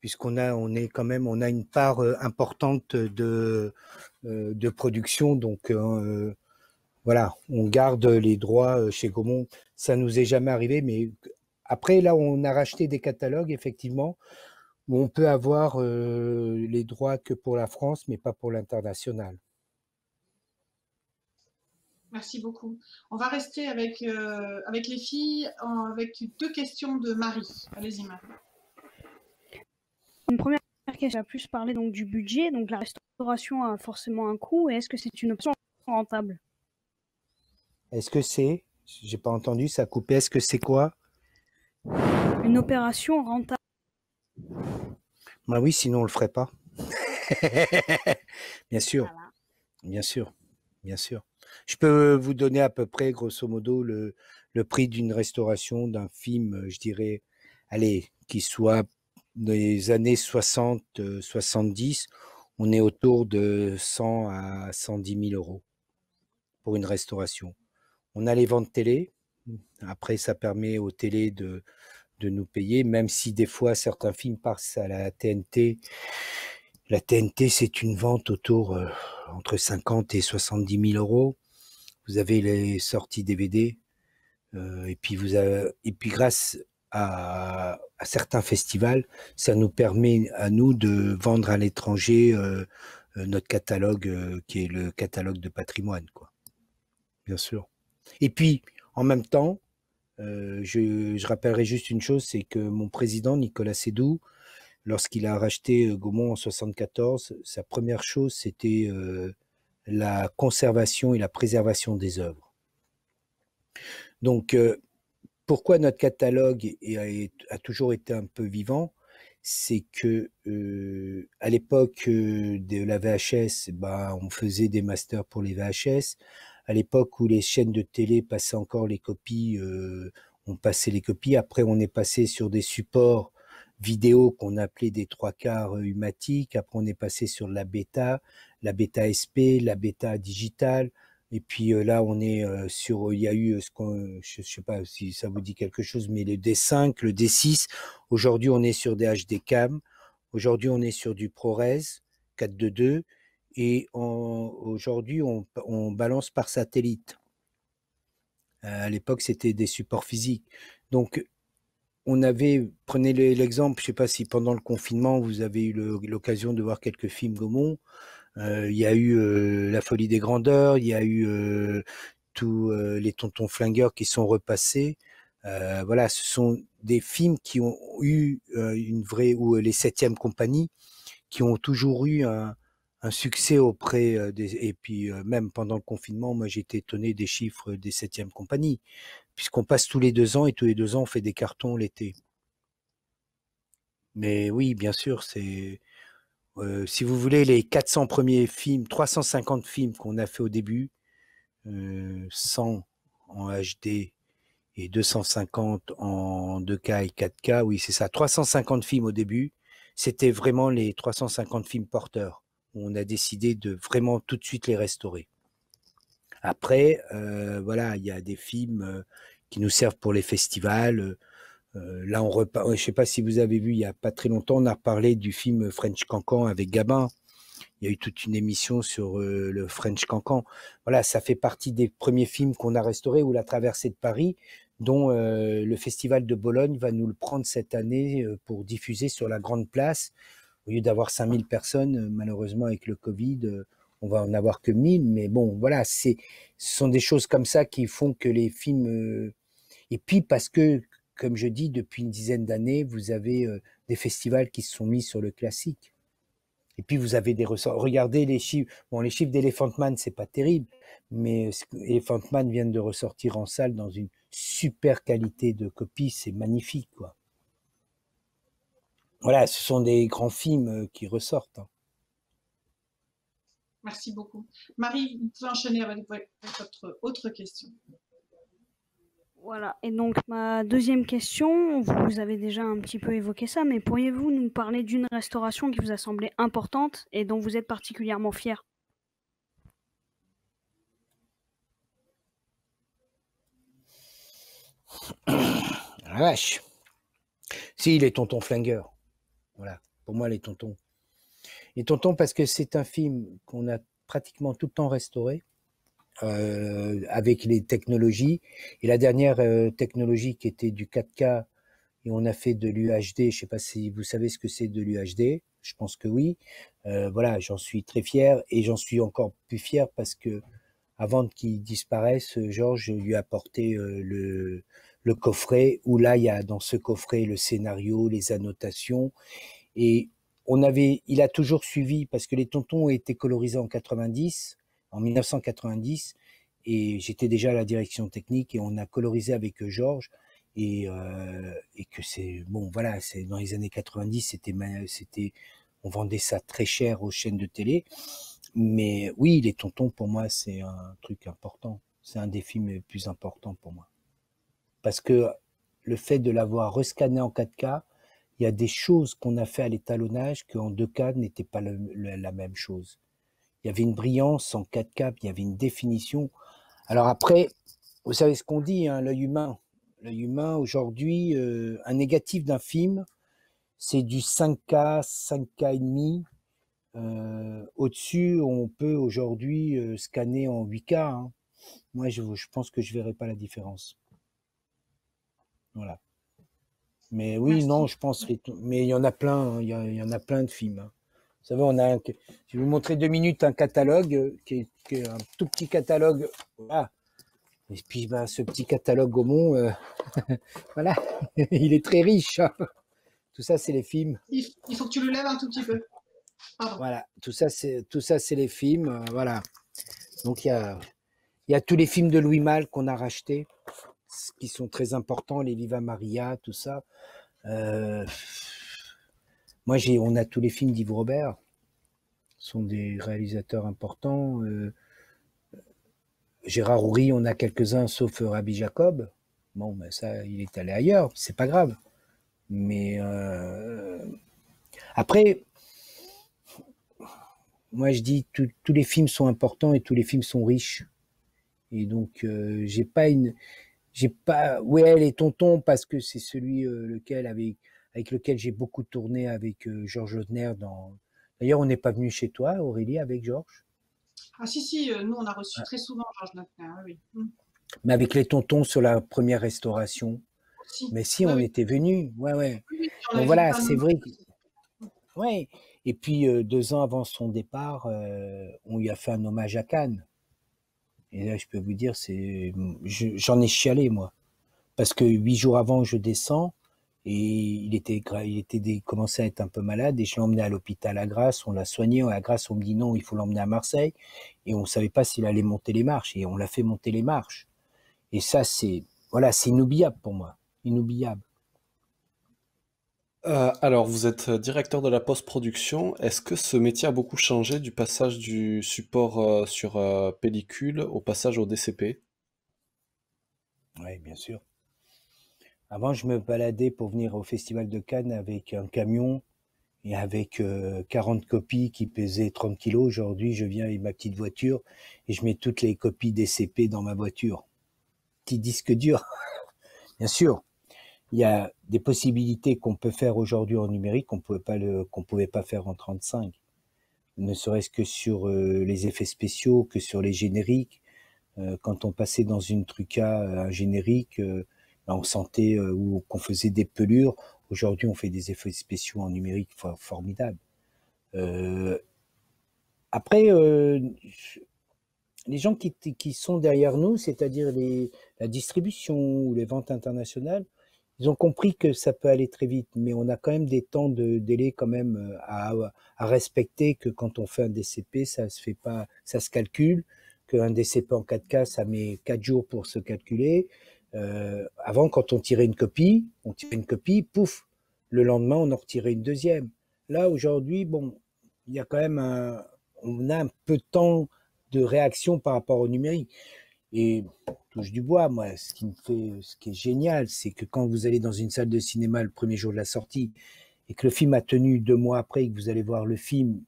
Puisqu'on a, on a une part importante de production, donc voilà, on garde les droits chez Gaumont. Ça nous est jamais arrivé, mais après là, on a racheté des catalogues, effectivement, où on peut avoir les droits que pour la France, mais pas pour l'international. Merci beaucoup. On va rester avec, avec les filles, avec deux questions de Marie. Allez-y, Marie. Une première question, a plus parlé donc du budget. Donc la restauration a forcément un coût. Est-ce que c'est une option rentable? Est-ce que c'est... J'ai pas entendu, ça a coupé. Est-ce que c'est quoi? Une opération rentable. Bah oui, sinon on le ferait pas. Bien sûr, voilà. Bien sûr, bien sûr. Je peux vous donner à peu près, grosso modo, le prix d'une restauration d'un film, je dirais, allez, qui soit des années 60-70, on est autour de 100 à 110 000 euros pour une restauration. On a les ventes télé, après ça permet aux télés de nous payer, même si des fois certains films passent à la TNT. La TNT, c'est une vente autour entre 50 et 70 000 euros. Vous avez les sorties DVD, et puis grâce à certains festivals, ça nous permet à nous de vendre à l'étranger notre catalogue, qui est le catalogue de patrimoine, quoi. Bien sûr. Et puis, en même temps, je rappellerai juste une chose, c'est que mon président, Nicolas Sédou, lorsqu'il a racheté Gaumont en 1974, sa première chose, c'était la conservation et la préservation des œuvres. Donc, pourquoi notre catalogue a toujours été un peu vivant, c'est que à l'époque de la VHS, bah, on faisait des masters pour les VHS. À l'époque où les chaînes de télé passaient encore les copies, on passait les copies. Après, on est passé sur des supports vidéo qu'on appelait des 3/4 humatiques. Après, on est passé sur la bêta SP, la bêta digitale. Et puis là, on est sur, il y a eu, je ne sais pas si ça vous dit quelque chose, mais le D5, le D6. Aujourd'hui, on est sur des HD-CAM. Aujourd'hui, on est sur du ProRes 4:2. Et aujourd'hui, on balance par satellite. À l'époque, c'était des supports physiques. Donc, on avait, prenez l'exemple, je ne sais pas si pendant le confinement, vous avez eu l'occasion de voir quelques films Gaumont. Il y a eu La Folie des Grandeurs, il y a eu tous les tontons flingueurs qui sont repassés. Voilà, ce sont des films qui ont eu une vraie, ou les 7e compagnies, qui ont toujours eu un succès auprès des... Et puis même pendant le confinement, moi j'étais étonné des chiffres des 7e compagnies, puisqu'on passe tous les 2 ans, et tous les 2 ans, on fait des cartons l'été. Mais oui, bien sûr, c'est... si vous voulez, les 400 premiers films, 350 films qu'on a fait au début, 100 en HD et 250 en 2K et 4K, oui, c'est ça, 350 films au début, c'était vraiment les 350 films porteurs. On a décidé de vraiment tout de suite les restaurer. Après, voilà, il y a des films qui nous servent pour les festivals. Là, on repart, je ne sais pas si vous avez vu, il n'y a pas très longtemps, on a reparlé du film French Cancan avec Gabin. Il y a eu toute une émission sur le French Cancan. Voilà, ça fait partie des premiers films qu'on a restaurés, ou La Traversée de Paris, dont le Festival de Bologne va nous le prendre cette année pour diffuser sur la Grande Place. Au lieu d'avoir 5000 personnes, malheureusement, avec le Covid, on va en avoir que 1000. Mais bon, voilà, ce sont des choses comme ça qui font que les films... et puis parce que, comme je dis, depuis une dizaine d'années, vous avez des festivals qui se sont mis sur le classique. Et puis, vous avez des ressorts. Regardez les chiffres. Bon, les chiffres d'Elephant Man, c'est pas terrible, mais Elephant Man vient de ressortir en salle dans une super qualité de copie. C'est magnifique, quoi. Voilà, ce sont des grands films qui ressortent. Merci beaucoup. Marie, vous pouvez enchaîner avec votre autre question. Voilà, et donc ma deuxième question, vous avez déjà un petit peu évoqué ça, mais pourriez-vous nous parler d'une restauration qui vous a semblé importante et dont vous êtes particulièrement fier? La vache. Si, les tontons flingueurs. Voilà, pour moi les tontons. Les tontons parce que c'est un film qu'on a pratiquement tout le temps restauré. Avec les technologies et la dernière technologie qui était du 4K et on a fait de l'UHD, je sais pas si vous savez ce que c'est de l'UHD, je pense que oui, voilà, j'en suis très fier et j'en suis encore plus fier parce que avant qu'il disparaisse, Georges lui a apporté le coffret où là il y a dans ce coffret le scénario, les annotations et on avait, il a toujours suivi parce que les tontons ont été colorisés en 90 en 1990, et j'étais déjà à la direction technique, et on a colorisé avec Georges, et que c'est, bon voilà, c'est dans les années 90, c'était, on vendait ça très cher aux chaînes de télé, mais oui, les tontons, pour moi, c'est un truc important, c'est un des films les plus importants pour moi, parce que le fait de l'avoir rescanné en 4K, il y a des choses qu'on a fait à l'étalonnage, qu'en 2K n'était pas la même chose. Il y avait une brillance en 4K, il y avait une définition. Alors après, vous savez ce qu'on dit, hein, l'œil humain. L'œil humain, aujourd'hui, un négatif d'un film, c'est du 5K, 5K et demi. Au-dessus, on peut aujourd'hui scanner en 8K. Hein. Moi, je pense que je ne verrai pas la différence. Voilà. Mais oui, merci. Non, je pense... Mais il y en a plein, hein, il y en a plein de films. Hein. Vous savez, on a un, je vais vous montrer 2 minutes un catalogue, qui est un tout petit catalogue. Voilà. Et puis, ben, ce petit catalogue Gaumont, voilà, il est très riche. Hein. Tout ça, c'est les films. Il faut que tu le lèves un tout petit peu. Pardon. Voilà, tout ça, c'est les films. Voilà. Donc, il y a tous les films de Louis Malle qu'on a rachetés, qui sont très importants, les Viva Maria, tout ça. Moi, on a tous les films d'Yves Robert, ce sont des réalisateurs importants. Gérard Houry, on a quelques-uns, sauf Rabbi Jacob. Bon, ben ça, il est allé ailleurs, c'est pas grave. Mais après, moi je dis tous les films sont importants et tous les films sont riches. Et donc, ouais, les tontons parce que c'est celui avec lequel j'ai beaucoup tourné avec Georges Laudner. D'ailleurs, on n'est pas venu chez toi, Aurélie, avec Georges? Ah si, nous, on a reçu très souvent Georges Laudner, oui. Mais avec les tontons sur la première restauration. Si. Mais si, on était venus, ouais. Oui, bon, voilà, c'est vrai. Ouais. Et puis, 2 ans avant son départ, on lui a fait un hommage à Cannes. Et là, je peux vous dire, j'en ai chialé, moi. Parce que 8 jours avant, je descends. Et il commençait à être un peu malade et je l'ai emmené à l'hôpital à Grasse, on l'a soigné, à Grasse on me dit non, il faut l'emmener à Marseille et on savait pas s'il allait monter les marches et on l'a fait monter les marches. Et ça c'est inoubliable pour moi, inoubliable. Alors vous êtes directeur de la post-production, est-ce que ce métier a beaucoup changé du passage du support sur pellicule au passage au DCP? Oui, bien sûr. Avant, je me baladais pour venir au Festival de Cannes avec un camion et avec 40 copies qui pesaient 30 kilos. Aujourd'hui, je viens avec ma petite voiture et je mets toutes les copies DCP dans ma voiture. Petit disque dur. Bien sûr, il y a des possibilités qu'on peut faire aujourd'hui en numérique qu'on pouvait pas faire en 35. Ne serait-ce que sur les effets spéciaux, que sur les génériques. Quand on passait dans une truca, un générique... on sentait qu'on faisait des pelures. Aujourd'hui, on fait des effets spéciaux en numérique formidables. Après, les gens qui sont derrière nous, c'est-à-dire la distribution ou les ventes internationales, ils ont compris que ça peut aller très vite, mais on a quand même des temps de délai quand même à respecter, que quand on fait un DCP, ça se fait pas, ça se calcule, qu'un DCP en 4K, ça met 4 jours pour se calculer. Avant, quand on tirait une copie, pouf, le lendemain, on en retirait une deuxième. Là, aujourd'hui, bon, il y a quand même on a un peu de temps de réaction par rapport au numérique. Et touche du bois, moi, ce qui est génial, c'est que quand vous allez dans une salle de cinéma le premier jour de la sortie et que le film a tenu 2 mois après et que vous allez voir le film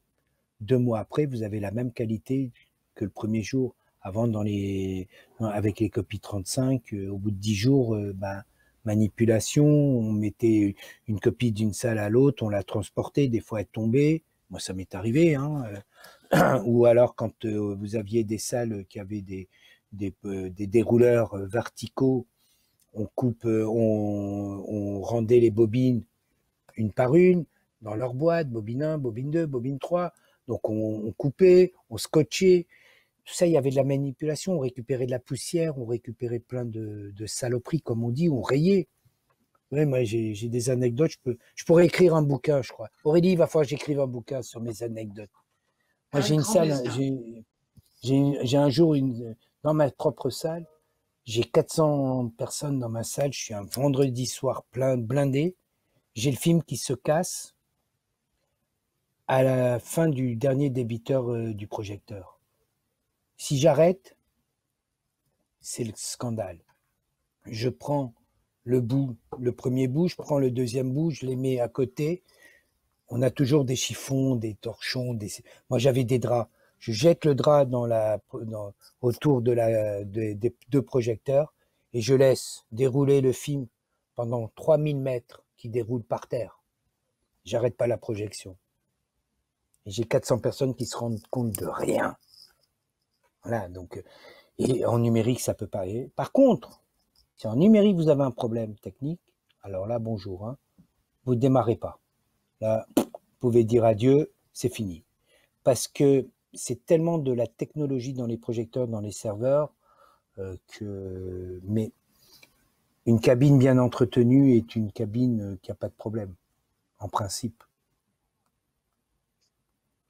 2 mois après, vous avez la même qualité que le premier jour. Avant, avec les copies 35, au bout de 10 jours, manipulation, on mettait une copie d'une salle à l'autre, on la transportait, des fois elle tombait. Moi, ça m'est arrivé. Hein. Ou alors, quand vous aviez des salles qui avaient des dérouleurs verticaux, on rendait les bobines une par une dans leur boîte, bobine 1, bobine 2, bobine 3, donc on coupait, on scotchait, tout ça, il y avait de la manipulation, on récupérait de la poussière, on récupérait plein de saloperies, comme on dit, on rayait. Ouais, moi j'ai des anecdotes, je pourrais écrire un bouquin, je crois. Aurélie, il va falloir que j'écrive un bouquin sur mes anecdotes. Moi j'ai une salle, j'ai un jour dans ma propre salle, j'ai 400 personnes dans ma salle, je suis un vendredi soir plein blindé, j'ai le film qui se casse à la fin du dernier débiteur du projecteur. Si j'arrête, c'est le scandale. Je prends le premier bout, je prends le deuxième bout, je les mets à côté, on a toujours des chiffons, des torchons, moi j'avais des draps. Je jette le drap autour des deux projecteurs et je laisse dérouler le film pendant 3000 mètres qui déroule par terre. J'arrête pas la projection. Et j'ai 400 personnes qui se rendent compte de rien. Voilà, donc, et en numérique, ça peut pas arriver. Par contre, si en numérique, vous avez un problème technique, alors là, bonjour, hein, vous ne démarrez pas. Là, vous pouvez dire adieu, c'est fini. Parce que c'est tellement de la technologie dans les projecteurs, dans les serveurs, mais une cabine bien entretenue est une cabine qui n'a pas de problème, en principe.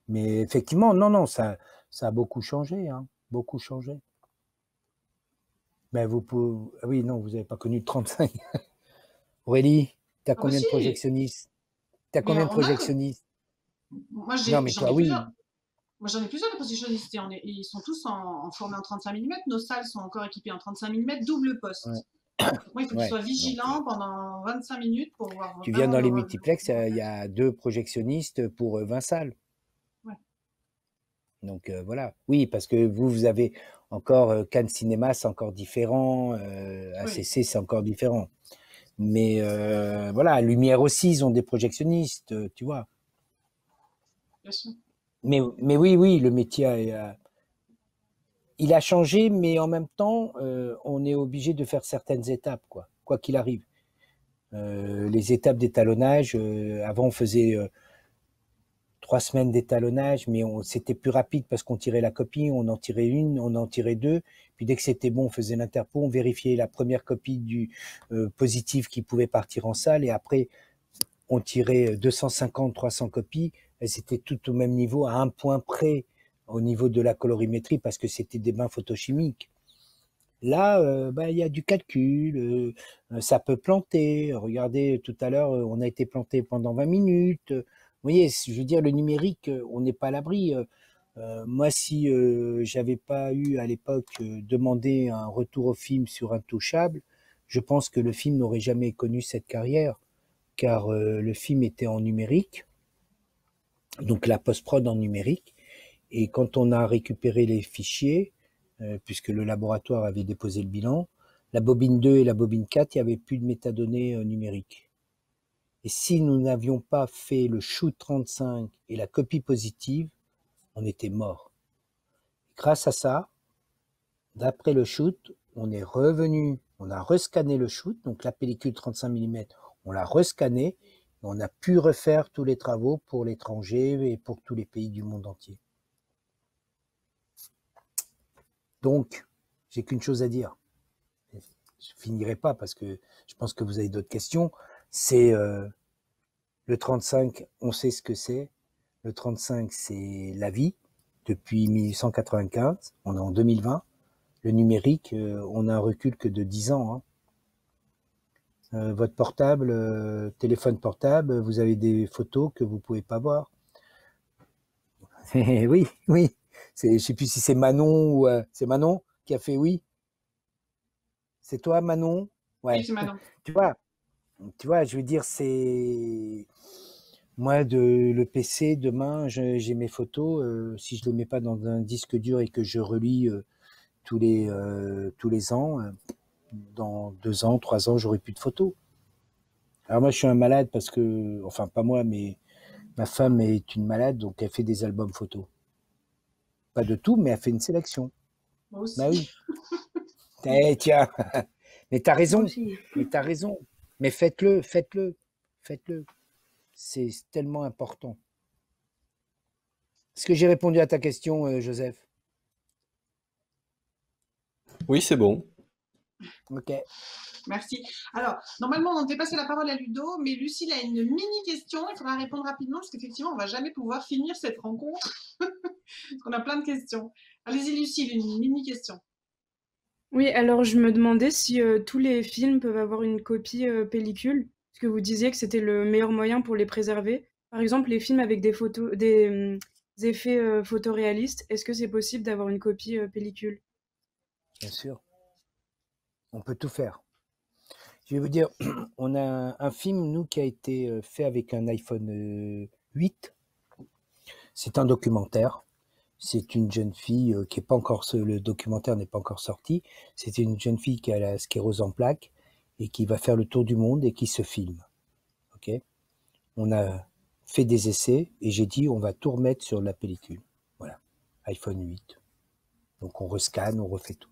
Mais effectivement, non, ça a beaucoup changé, hein, beaucoup changé. Mais vous pouvez... Ah oui, non, vous n'avez pas connu 35. Aurélie, tu as combien de projectionnistes? Tu as combien de projectionnistes? Moi, j'ai... Non, mais toi, oui. Moi, j'en ai plusieurs des projectionnistes, ils sont tous formés en 35 mm, nos salles sont encore équipées en 35 mm, double poste. Ouais. Donc, moi, il faut que tu sois vigilant pendant 25 minutes pour voir... Tu viens dans les multiplexes, il y a 2 projectionnistes pour 20 salles. Ouais. Donc, voilà. Oui, parce que vous avez encore... Cannes Cinéma, c'est encore différent, ACC, c'est encore différent. Mais voilà, Lumière aussi, ils ont des projectionnistes, tu vois. Bien sûr. Mais oui, le métier, il a changé, mais en même temps, on est obligé de faire certaines étapes, quoi qu'il arrive. Les étapes d'étalonnage, avant on faisait 3 semaines d'étalonnage, mais c'était plus rapide parce qu'on tirait la copie, on en tirait une, on en tirait 2, puis dès que c'était bon, on faisait l'interpo, on vérifiait la première copie du positif qui pouvait partir en salle, et après on tirait 250, 300 copies, c'était tout au même niveau, à un point près, au niveau de la colorimétrie, parce que c'était des bains photochimiques. Là, y a du calcul, ça peut planter. Regardez, tout à l'heure, on a été planté pendant 20 minutes. Vous voyez, je veux dire, le numérique, on n'est pas à l'abri. Moi, si j'avais pas eu, à l'époque, demandé un retour au film sur Intouchable, je pense que le film n'aurait jamais connu cette carrière, car le film était en numérique. Donc la post-prod en numérique, et quand on a récupéré les fichiers, puisque le laboratoire avait déposé le bilan, la bobine 2 et la bobine 4, il n'y avait plus de métadonnées numériques. Et si nous n'avions pas fait le shoot 35 et la copie positive, on était mort. Grâce à ça, d'après le shoot, on est revenu, on a rescanné le shoot, donc la pellicule 35 mm, on l'a rescanné, On a pu refaire tous les travaux pour l'étranger et pour tous les pays du monde entier. Donc, j'ai qu'une chose à dire. Je finirai pas parce que je pense que vous avez d'autres questions. C'est le 35, on sait ce que c'est. Le 35, c'est la vie. Depuis 1895, on est en 2020. Le numérique, on a un recul que de 10 ans. Hein. Votre portable, téléphone portable, vous avez des photos que vous ne pouvez pas voir. Oui, oui. Je ne sais plus si c'est Manon ou... c'est Manon qui a fait oui. C'est toi, Manon? Ouais. Oui, c'est Manon. Tu vois, je veux dire, c'est... Moi, le PC, demain, j'ai mes photos. Si je ne les mets pas dans un disque dur et que je relis tous les ans... dans 2 ans, 3 ans, j'aurai plus de photos. Alors moi, je suis un malade parce que, enfin pas moi, mais ma femme est une malade, donc elle fait des albums photos. Pas de tout, mais elle fait une sélection. Moi aussi. Bah oui. Eh, tiens, mais t'as raison, mais t'as raison. Mais faites-le, faites-le, faites-le. C'est tellement important. Est-ce que j'ai répondu à ta question, Joseph? Oui, c'est bon. Ok. Merci. Alors, normalement, on devait passer la parole à Ludo, mais Lucille a une mini-question. Il faudra répondre rapidement, parce qu'effectivement, on ne va jamais pouvoir finir cette rencontre. Parce qu'on a plein de questions. Allez-y, Lucille, une mini-question. Oui, alors je me demandais si tous les films peuvent avoir une copie pellicule, parce que vous disiez que c'était le meilleur moyen pour les préserver. Par exemple, les films avec des effets photoréalistes, est-ce que c'est possible d'avoir une copie pellicule? Bien sûr. On peut tout faire. Je vais vous dire, on a un film, nous, qui a été fait avec un iPhone 8. C'est un documentaire. C'est une jeune fille qui est pas encore... Le documentaire n'est pas encore sorti. C'est une jeune fille qui a la sclérose en plaques et qui va faire le tour du monde et qui se filme. Ok. On a fait des essais et j'ai dit, on va tout remettre sur la pellicule. Voilà, iPhone 8. Donc on rescanne, on refait tout.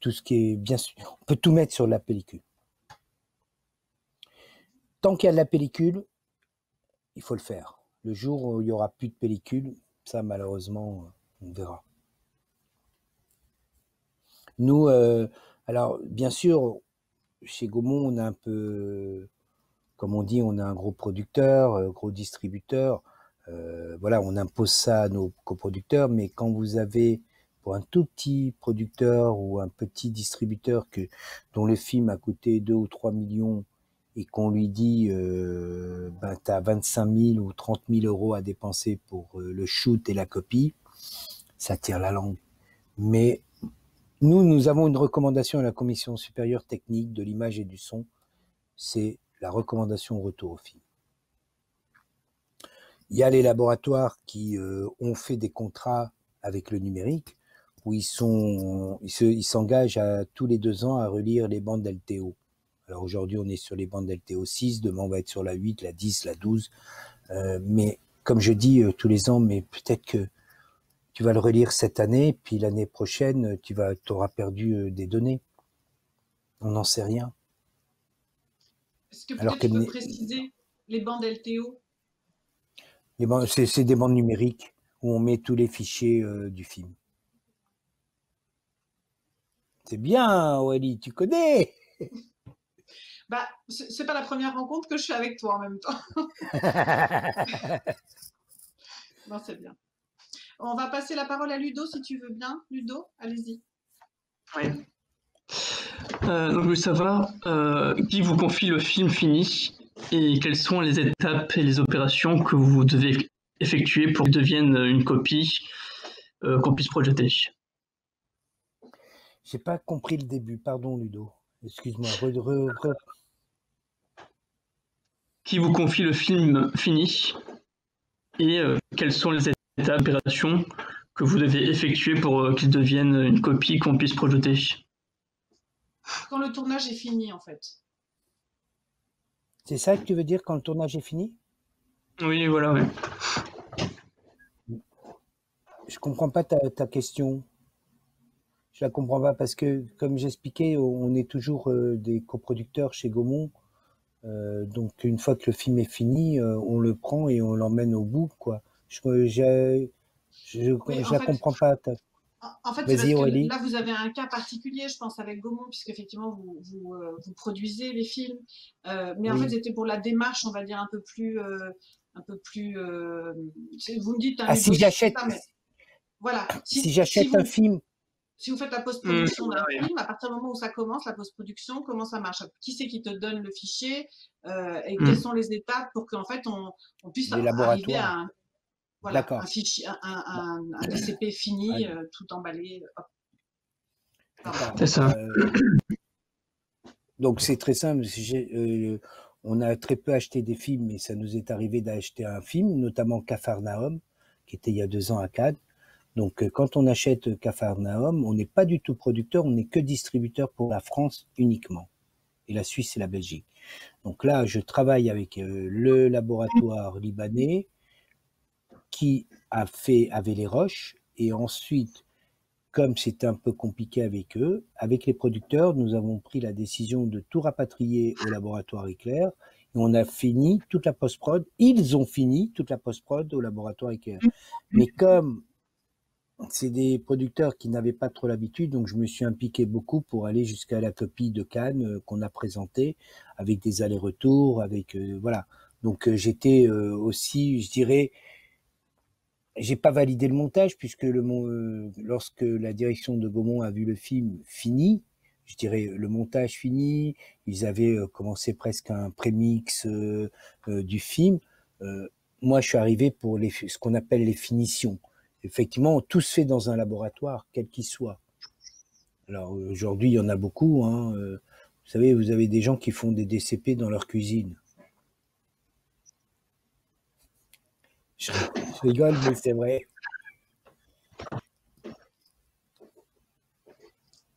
Tout ce qui est bien sûr, on peut tout mettre sur la pellicule. Tant qu'il y a de la pellicule, il faut le faire. Le jour où il n'y aura plus de pellicule, ça malheureusement, on verra. Nous, alors bien sûr, chez Gaumont, on a un peu, comme on dit, on a un gros producteur, gros distributeur. Voilà, on impose ça à nos coproducteurs, mais quand vous avez un tout petit producteur ou un petit distributeur dont le film a coûté 2 ou 3 millions et qu'on lui dit ben, tu as 25 000 ou 30 000 euros à dépenser pour le shoot et la copie, ça tire la langue. Mais nous avons une recommandation à la Commission supérieure technique de l'image et du son, c'est la recommandation retour au film. Il y a les laboratoires qui ont fait des contrats avec le numérique, où ils s'engagent à tous les 2 ans à relire les bandes LTO. Alors aujourd'hui, on est sur les bandes LTO 6, demain on va être sur la 8, la 10, la 12. Mais comme je dis tous les ans, mais peut-être que tu vas le relire cette année, puis l'année prochaine, tu auras perdu des données. On n'en sait rien. Est-ce que peut-être tu peux préciser les bandes LTO? C'est des bandes numériques où on met tous les fichiers du film. C'est bien, Aurélie, tu connais. Bah, c'est pas la première rencontre que je fais avec toi en même temps. Non, c'est bien. On va passer la parole à Ludo, si tu veux bien. Ludo, allez-y. Oui. Donc, je voulais savoir qui vous confie le film fini et quelles sont les étapes et les opérations que vous devez effectuer pour qu'il devienne une copie qu'on puisse projeter. J'ai pas compris le début, pardon Ludo, excuse-moi. Qui vous confie le film fini et quelles sont les étapes d'opération que vous devez effectuer pour qu'il devienne une copie qu'on puisse projeter? Quand le tournage est fini en fait. C'est ça que tu veux dire, quand le tournage est fini? Oui, voilà. Oui. Je comprends pas ta question. Je la comprends pas parce que, comme j'expliquais, on est toujours des coproducteurs chez Gaumont. Donc une fois que le film est fini, on le prend et on l'emmène au bout, quoi. Je la comprends pas. En fait, parce que là, vous avez un cas particulier, je pense, avec Gaumont, puisque effectivement, vous produisez les films. Mais en fait, c'était pour la démarche, on va dire, un peu plus... vous me dites... si j'achète... Voilà. Si j'achète un film... Si vous faites la post-production d'un film, à partir du moment où ça commence, la post-production, comment ça marche? Qui c'est qui te donne le fichier et quelles sont les étapes pour qu'en fait, on puisse arriver à... Voilà, un fichier, un DCP fini, tout emballé. C'est ça. Donc c'est très simple. On a très peu acheté des films, mais ça nous est arrivé d'acheter un film, notamment Capharnaüm, qui était il y a 2 ans à Cannes. Donc quand on achète Capharnaüm, on n'est pas du tout producteur, on n'est que distributeur pour la France uniquement, et la Suisse et la Belgique. Donc là, je travaille avec le laboratoire libanais, qui a fait avec les roches, et ensuite, comme c'était un peu compliqué avec eux, avec les producteurs, nous avons pris la décision de tout rapatrier au laboratoire Éclair, et on a fini toute la post-prod, ils ont fini toute la post-prod au laboratoire Éclair. Mais comme c'est des producteurs qui n'avaient pas trop l'habitude, donc je me suis impliqué beaucoup pour aller jusqu'à la copie de Cannes qu'on a présentée, avec des allers-retours, avec voilà. Donc j'étais aussi, je dirais, j'ai pas validé le montage, puisque lorsque la direction de Gaumont a vu le film fini, je dirais le montage fini, ils avaient commencé presque un prémix du film. Moi, je suis arrivé pour ce qu'on appelle les finitions. Effectivement, tout se fait dans un laboratoire, quel qu'il soit. Alors aujourd'hui, il y en a beaucoup. Hein, vous savez, vous avez des gens qui font des DCP dans leur cuisine. Je rigole, mais c'est vrai.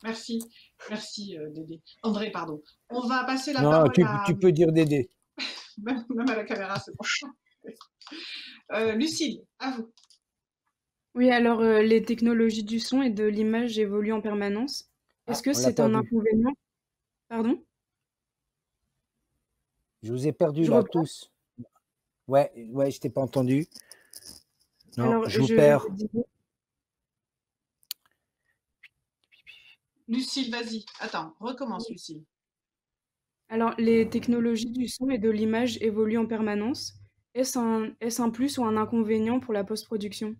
Merci. Merci, Dédé. André, pardon. On va passer la parole à... Tu peux dire Dédé. Même à la caméra, c'est bon. Lucille, à vous. Oui, alors, les technologies du son et de l'image évoluent en permanence. Est-ce que c'est un inconvénient? Pardon? Je vous ai perdu, là, tous. Ouais, je t'ai pas entendu. Non, alors, je vous perds. Lucille, vas-y. Attends, recommence, Lucille. Alors, les technologies du son et de l'image évoluent en permanence. Est-ce un plus ou un inconvénient pour la post-production?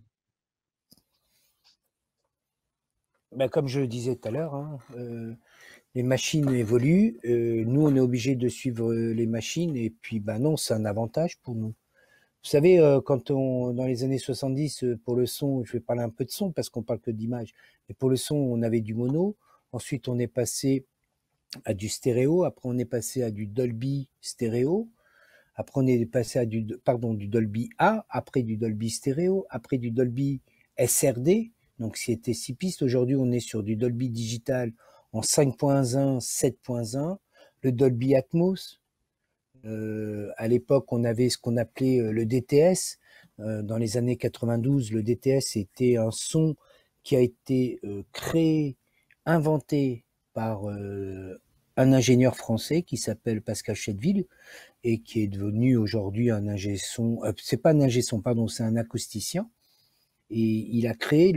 Ben, comme je le disais tout à l'heure, hein, les machines évoluent. Nous, on est obligé de suivre les machines. Et puis, ben non, c'est un avantage pour nous. Vous savez, quand dans les années 70, pour le son, je vais parler un peu de son parce qu'on parle que d'image, mais pour le son, on avait du mono, ensuite on est passé à du stéréo, après on est passé à du Dolby stéréo, après on est passé à du Dolby A, après du Dolby stéréo, après du Dolby SRD, donc c'était 6 pistes, aujourd'hui on est sur du Dolby digital en 5.1, 7.1, le Dolby Atmos. À l'époque, on avait ce qu'on appelait le DTS. Dans les années 92, le DTS était un son qui a été créé, inventé par un ingénieur français qui s'appelle Pascal Chetteville et qui est devenu aujourd'hui un ingé son. C'est pas un ingé son, pardon, c'est un acousticien. Et il a créé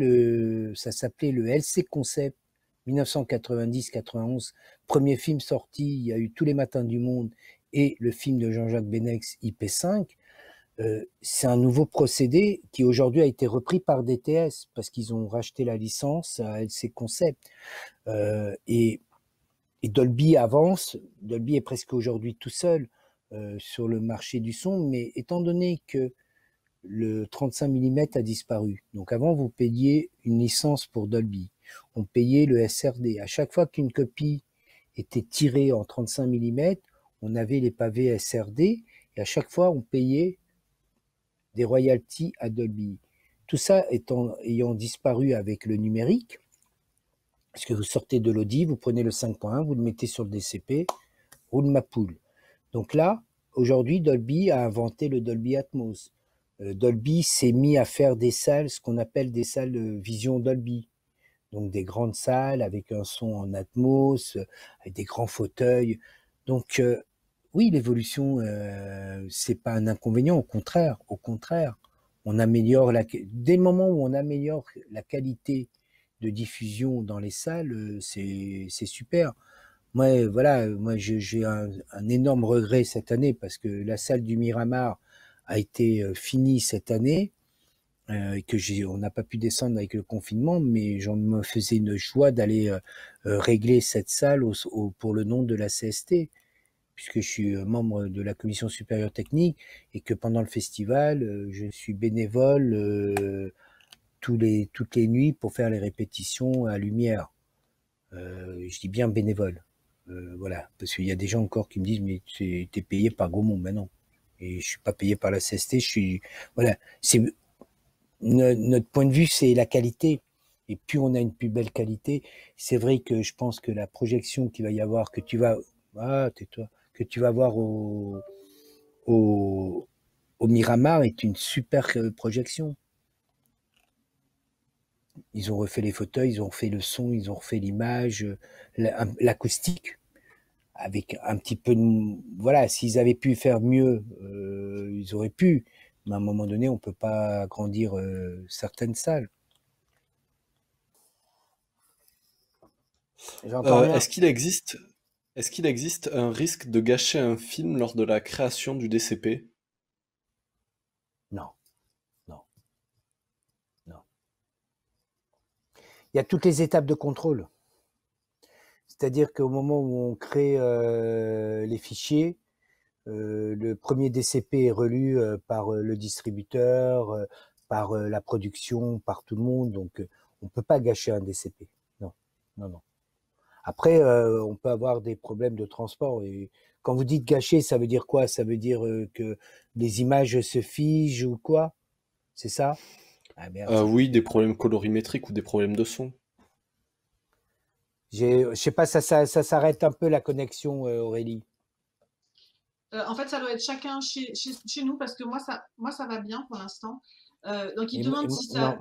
ça s'appelait le LC-Concept 1990-91. Premier film sorti, il y a eu Tous les matins du monde. Et le film de Jean-Jacques Benex, IP5, c'est un nouveau procédé qui aujourd'hui a été repris par DTS parce qu'ils ont racheté la licence à LC-Concept. Et Dolby avance, Dolby est presque aujourd'hui tout seul sur le marché du son, mais étant donné que le 35 mm a disparu, donc avant vous payiez une licence pour Dolby, on payait le SRD. À chaque fois qu'une copie était tirée en 35 mm, on avait les pavés SRD et à chaque fois on payait des royalties à Dolby. Tout ça ayant disparu avec le numérique, parce que vous sortez de l'Audi, vous prenez le 5.1, vous le mettez sur le DCP, roule ma poule. Donc là, aujourd'hui, Dolby a inventé le Dolby Atmos. Dolby s'est mis à faire des salles, ce qu'on appelle des salles de vision Dolby. Donc des grandes salles avec un son en Atmos, avec des grands fauteuils. Donc Oui, l'évolution, c'est pas un inconvénient, au contraire, on améliore dès le moment où on améliore la qualité de diffusion dans les salles, c'est super. Moi, voilà, moi j'ai un énorme regret cette année parce que la salle du Miramar a été finie cette année, on n'a pas pu descendre avec le confinement, mais j'en me faisais une joie d'aller régler cette salle pour le nom de la CST, puisque je suis membre de la commission supérieure technique et que pendant le festival, je suis bénévole toutes les nuits pour faire les répétitions à Lumière. Je dis bien bénévole, voilà, parce qu'il y a des gens encore qui me disent mais tu es payé par Gaumont, mais non, et je suis pas payé par la CST, je suis, voilà, c'est notre point de vue, c'est la qualité. Et puis on a une plus belle qualité. C'est vrai que je pense que la projection qu'il va y avoir, que tu vas, ah, tais-toi, que tu vas voir au Miramar est une super projection. Ils ont refait les fauteuils, ils ont refait le son, ils ont refait l'image, l'acoustique, avec un petit peu de... Voilà, s'ils avaient pu faire mieux, ils auraient pu. Mais à un moment donné, on ne peut pas agrandir certaines salles. Est-ce qu'il existe un risque de gâcher un film lors de la création du DCP ? Non. Il y a toutes les étapes de contrôle. C'est-à-dire qu'au moment où on crée les fichiers, le premier DCP est relu par le distributeur, par la production, par tout le monde. Donc, on ne peut pas gâcher un DCP. Non, non, non. Après, on peut avoir des problèmes de transport. Et quand vous dites gâcher, ça veut dire quoi? Ça veut dire que les images se figent ou quoi? C'est ça? Ah merde. Oui, des problèmes colorimétriques ou des problèmes de son. Je sais pas, ça s'arrête un peu la connexion, Aurélie. En fait, ça doit être chacun chez nous, parce que moi, ça va bien pour l'instant. Donc, il demande si ça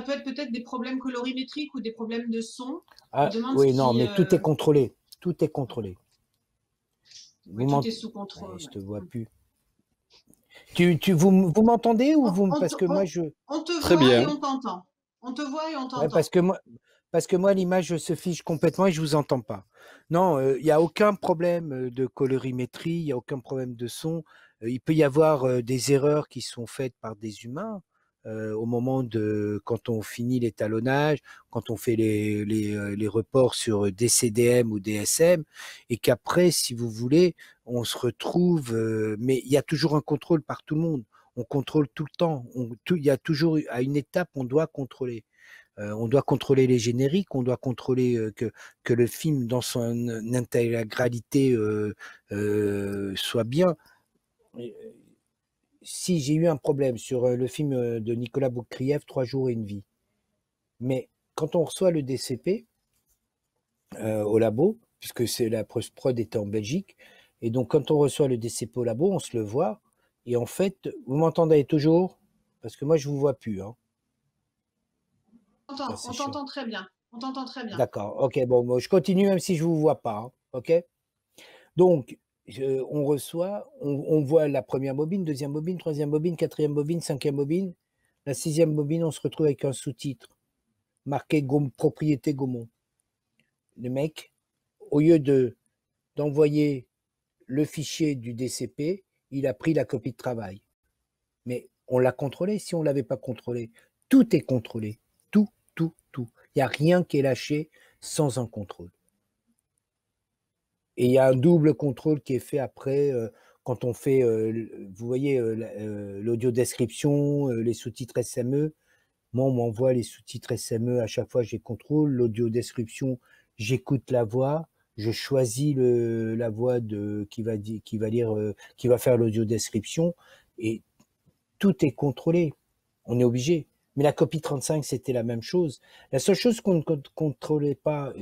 peut être peut-être des problèmes colorimétriques ou des problèmes de son. Ah, oui, non, mais tout est contrôlé. Tout est contrôlé. Oui, tout est sous contrôle. Ouais, je te vois plus. Vous m'entendez ou vous... Parce que moi, je... On te voit et on t'entend. On te voit et on t'entend. Ouais, parce que moi, l'image se fiche complètement et je ne vous entends pas. Non, il n'y a aucun problème de colorimétrie, il n'y a aucun problème de son. Il peut y avoir des erreurs qui sont faites par des humains au moment de... Quand on finit l'étalonnage, quand on fait les reports sur DCDM ou DSM, et qu'après, si vous voulez... on se retrouve, mais il y a toujours un contrôle par tout le monde. On contrôle tout le temps. Il y a toujours, à une étape, on doit contrôler. On doit contrôler les génériques, on doit contrôler que le film dans son intégralité soit bien. Si j'ai eu un problème sur le film de Nicolas Boukhrief, 3 jours et une vie, mais quand on reçoit le DCP au labo, puisque c'est la post-prod était en Belgique, et donc, quand on reçoit le DCP au labo, on se le voit. Et en fait, vous m'entendez toujours? Parce que moi, je ne vous vois plus. Hein. On t'entend très bien. On t'entend très bien. D'accord. OK, bon, moi, je continue même si je ne vous vois pas. Hein. OK. Donc, on reçoit, on voit la première bobine, deuxième bobine, troisième bobine, quatrième bobine, cinquième bobine. La sixième bobine, on se retrouve avec un sous-titre marqué « Propriété Gaumont ». Le mec, au lieu d'envoyer... le fichier du DCP, il a pris la copie de travail. Mais on l'a contrôlé si on ne l'avait pas contrôlé. Tout est contrôlé. Tout, tout, tout. Il n'y a rien qui est lâché sans un contrôle. Et il y a un double contrôle qui est fait après, quand on fait, vous voyez, l'audio-description, les sous-titres SME. Moi, on m'envoie les sous-titres SME, à chaque fois, je les contrôle. L'audio-description, j'écoute la voix. Je choisis la voix qui va faire l'audio description et tout est contrôlé. On est obligé. Mais la copie 35, c'était la même chose. La seule chose qu'on ne contrôlait pas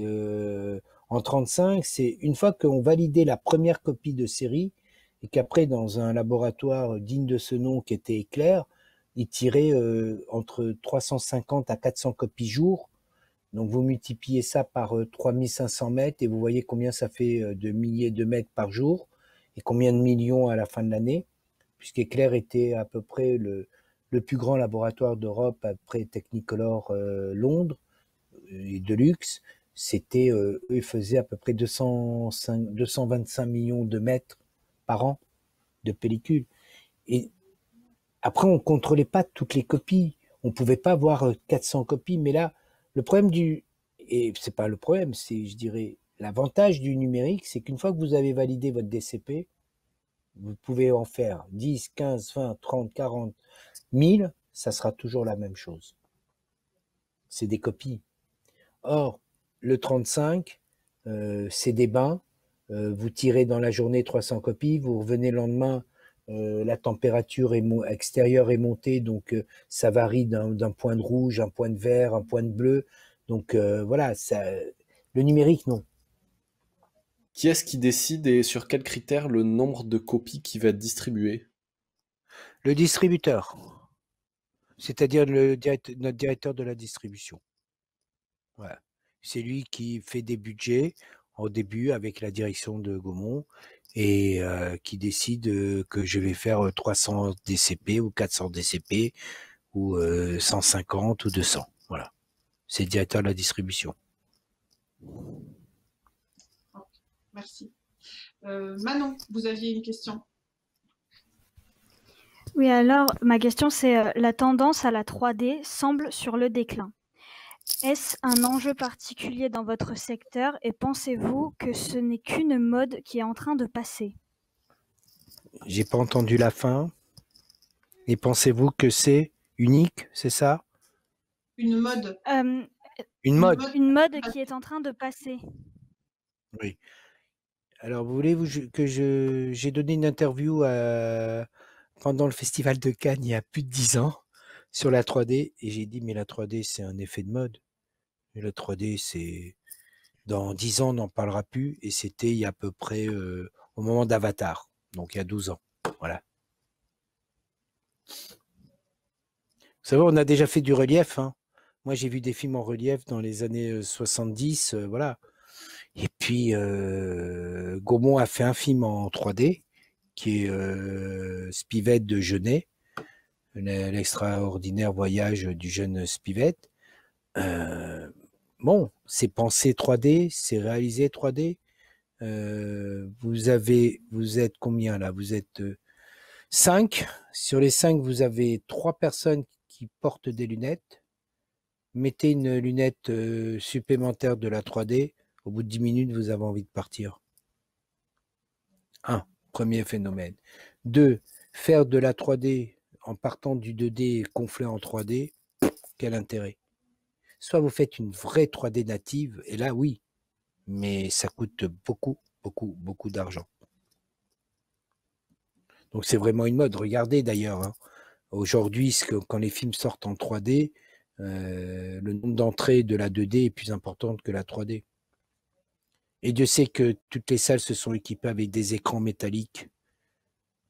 en 35, c'est une fois qu'on validait la première copie de série et qu'après, dans un laboratoire digne de ce nom qui était Éclair, ils tiraient entre 350 à 400 copies jour. Donc, vous multipliez ça par 3500 mètres et vous voyez combien ça fait de milliers de mètres par jour. et combien de millions à la fin de l'année, puisqu'Eclair était à peu près le plus grand laboratoire d'Europe après Technicolor Londres et Deluxe. C'était, ils faisaient à peu près 225 millions de mètres par an de pellicules. Et après, on ne contrôlait pas toutes les copies. On ne pouvait pas avoir 400 copies. Mais là, le problème du... Et ce n'est pas le problème, c'est, je dirais, l'avantage du numérique, c'est qu'une fois que vous avez validé votre DCP, vous pouvez en faire 10, 15, 20, 30, 40, 1000, ça sera toujours la même chose. C'est des copies. Or, le 35, c'est des bains. Vous tirez dans la journée 300 copies, vous revenez le lendemain, la température extérieure est montée, donc ça varie d'un point de rouge, un point de vert, un point de bleu. Donc voilà, ça, le numérique, non. Qui est-ce qui décide et sur quels critères le nombre de copies qu'il va distribuer? Le distributeur, c'est-à-dire notre directeur de la distribution. Voilà. C'est lui qui fait des budgets au début avec la direction de Gaumont et qui décide que je vais faire 300 DCP ou 400 DCP ou 150 ou 200. Voilà. C'est le directeur de la distribution. Merci. Manon, vous aviez une question? Oui, alors ma question c'est la tendance à la 3D semble sur le déclin. Est-ce un enjeu particulier dans votre secteur et pensez-vous que ce n'est qu'une mode qui est en train de passer? J'ai pas entendu la fin. Et pensez-vous que c'est unique, c'est ça? Une mode. Une mode qui est en train de passer. Oui. Alors, vous voulez que j'ai donné une interview pendant le festival de Cannes il y a plus de 10 ans sur la 3D et j'ai dit mais la 3D c'est un effet de mode. Mais la 3D c'est dans 10 ans on n'en parlera plus et c'était il y a à peu près au moment d'Avatar, donc il y a 12 ans. Voilà. Vous savez, on a déjà fait du relief. Hein. Moi, j'ai vu des films en relief dans les années 70. Voilà. Et puis, Gaumont a fait un film en 3D, qui est Spivette de Genet, l'extraordinaire voyage du jeune Spivette. Bon, c'est pensé 3D, c'est réalisé 3D. Vous êtes combien là? Vous êtes 5. Sur les 5, vous avez 3 personnes qui portent des lunettes, mettez une lunette supplémentaire de la 3D, au bout de 10 minutes, vous avez envie de partir. 1. Premier phénomène. 2. Faire de la 3D en partant du 2D conflé en 3D, quel intérêt? Soit vous faites une vraie 3D native, et là, oui, mais ça coûte beaucoup, beaucoup, beaucoup d'argent. Donc c'est vraiment une mode. Regardez d'ailleurs, hein. Aujourd'hui, quand les films sortent en 3D, le nombre d'entrées de la 2D est plus important que la 3D. Et Dieu sait que toutes les salles se sont équipées avec des écrans métalliques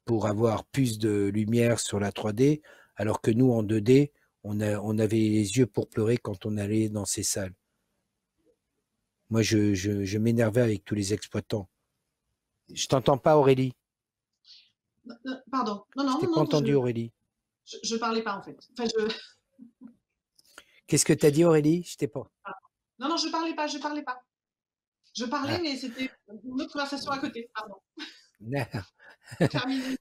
pour avoir plus de lumière sur la 3D, alors que nous, en 2D, on avait les yeux pour pleurer quand on allait dans ces salles. Moi, je m'énervais avec tous les exploitants. Je t'entends pas, Aurélie. Pardon. Non, non, je t'ai pas entendu, Aurélie. Je ne parlais pas en fait. Enfin, Qu'est-ce que tu as dit, Aurélie? Je t'ai pas. Ah. Non, non, je ne parlais pas, je ne parlais pas. Je parlais, mais c'était une autre conversation à côté. Pardon.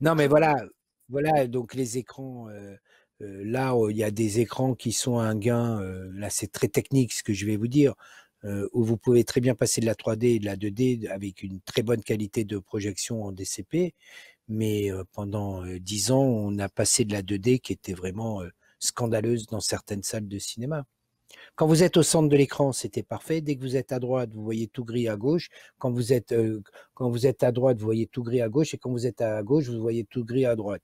Non, mais voilà, voilà. Donc les écrans, là, il y a des écrans qui sont un gain. Là, c'est très technique ce que je vais vous dire, où vous pouvez très bien passer de la 3D et de la 2D avec une très bonne qualité de projection en DCP. Mais pendant 10 ans, on a passé de la 2D qui était vraiment scandaleuse dans certaines salles de cinéma. Quand vous êtes au centre de l'écran, c'était parfait. Dès que vous êtes à droite, vous voyez tout gris à gauche. Quand vous êtes à droite, vous voyez tout gris à gauche. Et quand vous êtes à gauche, vous voyez tout gris à droite.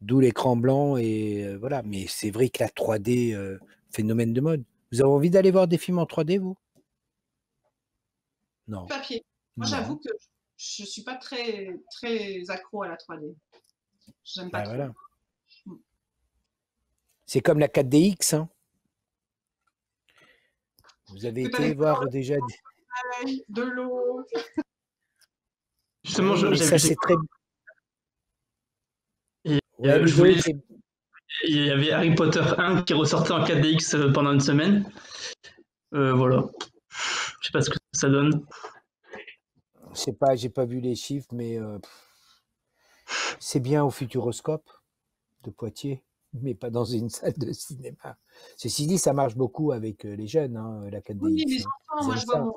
D'où l'écran blanc. Et voilà. Mais c'est vrai que la 3D, phénomène de mode. Vous avez envie d'aller voir des films en 3D, vous? Non. Papier. Moi, j'avoue que... Je ne suis pas très accro à la 3D. J'aime pas trop. Voilà. C'est comme la 4DX. Hein. Vous avez été voir déjà... De l'eau. justement, ça c'est très. Il y avait Harry Potter 1 qui ressortait en 4DX pendant une semaine. Voilà. Je sais pas ce que ça donne. Je sais pas, j'ai pas vu les chiffres, mais c'est bien au Futuroscope de Poitiers, mais pas dans une salle de cinéma. Ceci dit, ça marche beaucoup avec les jeunes, hein, la 4DX. Oui, les enfants, moi je vois mon...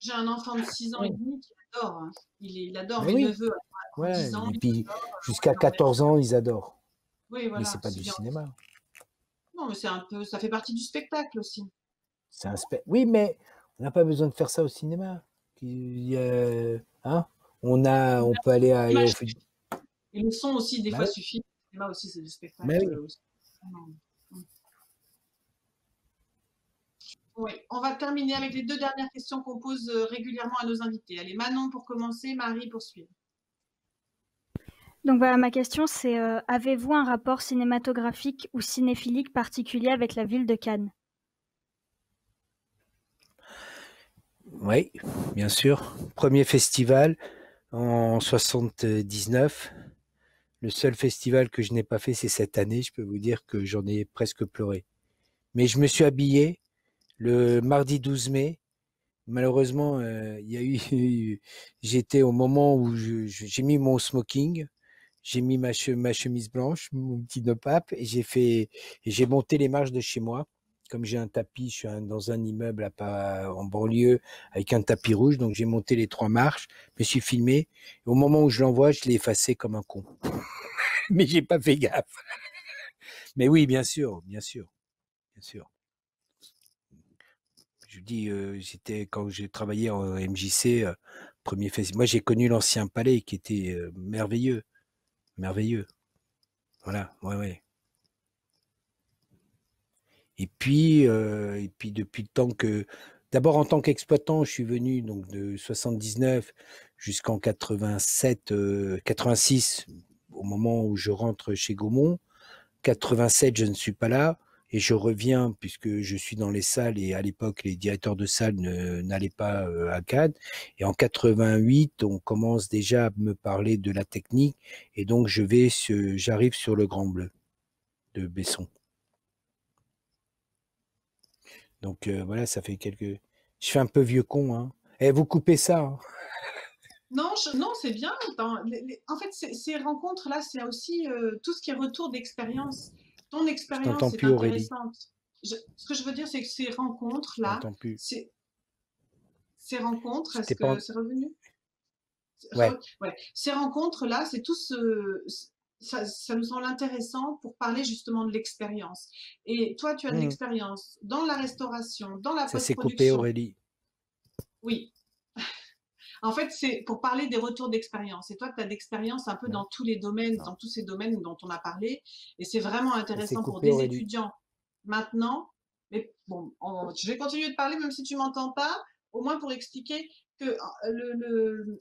J'ai un enfant de 6 ans et demi qui adore. Il adore mes neveux. Ouais, et puis jusqu'à 14 ans, ils adorent. Oui, voilà, mais c'est pas du cinéma. Non, mais c'est un peu, ça fait partie du spectacle aussi. C'est un oui, mais on n'a pas besoin de faire ça au cinéma. Hein, on peut aller à. Et le son aussi, des fois, suffit. Le cinéma aussi, c'est du spectacle. Mais oui. Oui, on va terminer avec les deux dernières questions qu'on pose régulièrement à nos invités. Allez, Manon pour commencer, Marie pour suivre. Donc voilà, ma question c'est avez-vous un rapport cinématographique ou cinéphilique particulier avec la ville de Cannes? Oui, bien sûr. Premier festival en 1979. Le seul festival que je n'ai pas fait, c'est cette année. Je peux vous dire que j'en ai presque pleuré. Mais je me suis habillé le mardi 12 mai. Malheureusement, il y a eu. J'étais au moment où j'ai mis mon smoking. J'ai mis ma chemise blanche, mon petit nœud-pape, et j'ai monté les marches de chez moi. Comme j'ai un tapis, je suis dans un immeuble en banlieue avec un tapis rouge, donc j'ai monté les 3 marches, je me suis filmé. Et au moment où je l'envoie, je l'ai effacé comme un con. Mais j'ai pas fait gaffe. Mais oui, bien sûr, bien sûr, bien sûr. Je dis, quand j'ai travaillé en MJC, premier festival. Moi, j'ai connu l'ancien palais qui était merveilleux. Merveilleux. Voilà, ouais, ouais. Et puis depuis le temps que... D'abord, en tant qu'exploitant, je suis venu donc, de 79 jusqu'en 87, 86, au moment où je rentre chez Gaumont. 87, je ne suis pas là. Et je reviens, puisque je suis dans les salles, et à l'époque, les directeurs de salles n'allaient pas à Cannes. Et en 88, on commence déjà à me parler de la technique. Et donc, j'arrive sur le Grand Bleu de Besson. Donc, voilà, ça fait quelques... Je fais un peu vieux con, hein. Eh, vous coupez ça, hein. Non, non, c'est bien. En fait, ces rencontres-là, c'est aussi tout ce qui est retour d'expérience. Ton expérience est intéressante. Ce que je veux dire, c'est que ces rencontres-là, est-ce que c'est revenu? Ouais. Ouais. Ces rencontres-là, c'est tout ce... Ça nous semble intéressant pour parler justement de l'expérience. Et toi, tu as de l'expérience dans la restauration, dans la post-production. Ça s'est coupé, Aurélie. Oui. En fait, c'est pour parler des retours d'expérience. Et toi, tu as d'expérience un peu dans tous les domaines, dans tous ces domaines dont on a parlé. Et c'est vraiment intéressant pour des étudiants maintenant. Mais bon, je vais continuer de parler, même si tu ne m'entends pas, au moins pour expliquer que,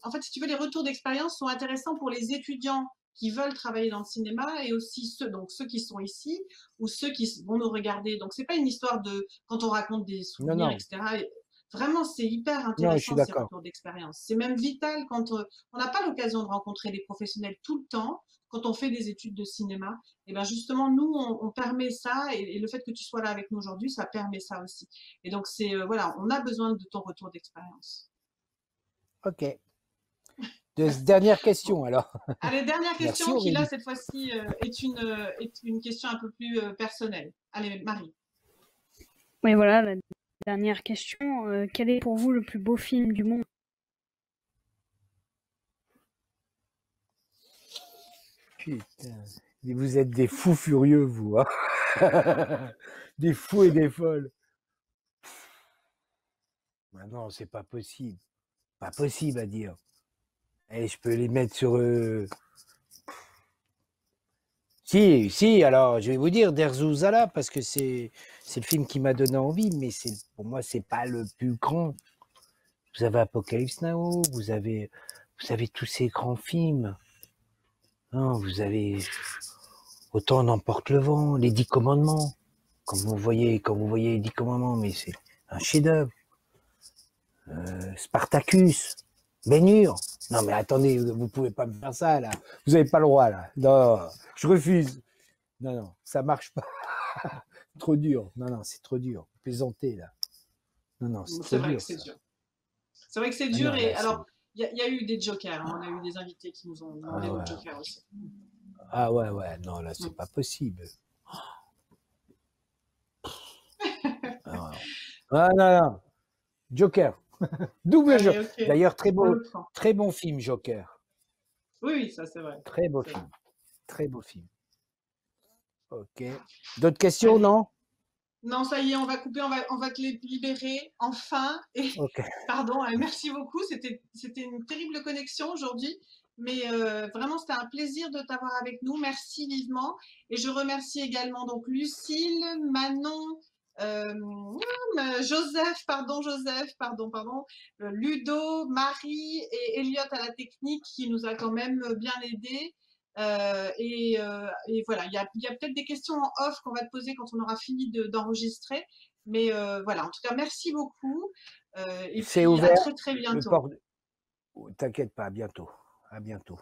en fait, si tu veux, les retours d'expérience sont intéressants pour les étudiants qui veulent travailler dans le cinéma et aussi ceux qui sont ici ou ceux qui vont nous regarder. Donc, ce n'est pas une histoire de quand on raconte des souvenirs, non, non, etc. Vraiment, c'est hyper intéressant, ces retours d'expérience. C'est même vital quand on n'a pas l'occasion de rencontrer des professionnels tout le temps, quand on fait des études de cinéma. Et bien justement, nous, on permet ça, et le fait que tu sois là avec nous aujourd'hui, ça permet ça aussi. Et donc, c'est voilà, on a besoin de ton retour d'expérience. OK. Dernière question, alors. Allez, dernière question, merci, qui là, cette fois-ci, est une question un peu plus personnelle. Allez, Marie. Oui, voilà, dernière question, quel est pour vous le plus beau film du monde? Putain, vous êtes des fous furieux, vous, hein. Des fous et des folles. Ben non, c'est pas possible. Pas possible à dire. Et je peux les mettre sur... Si, alors je vais vous dire Dersu Uzala, parce que c'est le film qui m'a donné envie, mais pour moi, c'est pas le plus grand. Vous avez Apocalypse Now, vous avez tous ces grands films. Hein, vous avez Autant on emporte le vent, Les 10 commandements. Quand vous voyez Les 10 commandements, mais c'est un chef-d'œuvre. Spartacus, Ben-Hur, Non, mais attendez, vous ne pouvez pas me faire ça, là. Vous n'avez pas le droit, là. Non, je refuse. Non, non, ça ne marche pas. Trop dur. Non, non, c'est trop dur. Plaisanter, là. Non, non, c'est vrai, c'est dur. C'est vrai que c'est dur. Et alors, il y a eu des jokers. On a eu des invités qui nous ont demandé des jokers aussi. Ah ouais, ouais. Non, là, c'est pas possible. Ah non, non. Joker. Double Joker. Okay. D'ailleurs, très bon film, Joker. Oui, ça c'est vrai. Très beau film. Vrai. Très beau film. Ok. D'autres questions, non? Non, ça y est, on va couper, on va te libérer, enfin. Et, pardon, merci beaucoup. C'était une terrible connexion aujourd'hui. Mais vraiment, c'était un plaisir de t'avoir avec nous. Merci vivement. Et je remercie également donc Lucille, Manon, Joseph, Ludo, Marie et Elliot à la technique qui nous a quand même bien aidés. Et voilà, il y a peut-être des questions en off qu'on va te poser quand on aura fini d'enregistrer. Mais voilà, en tout cas, merci beaucoup. Et puis, à très bientôt. T'inquiète pas, à bientôt. À bientôt.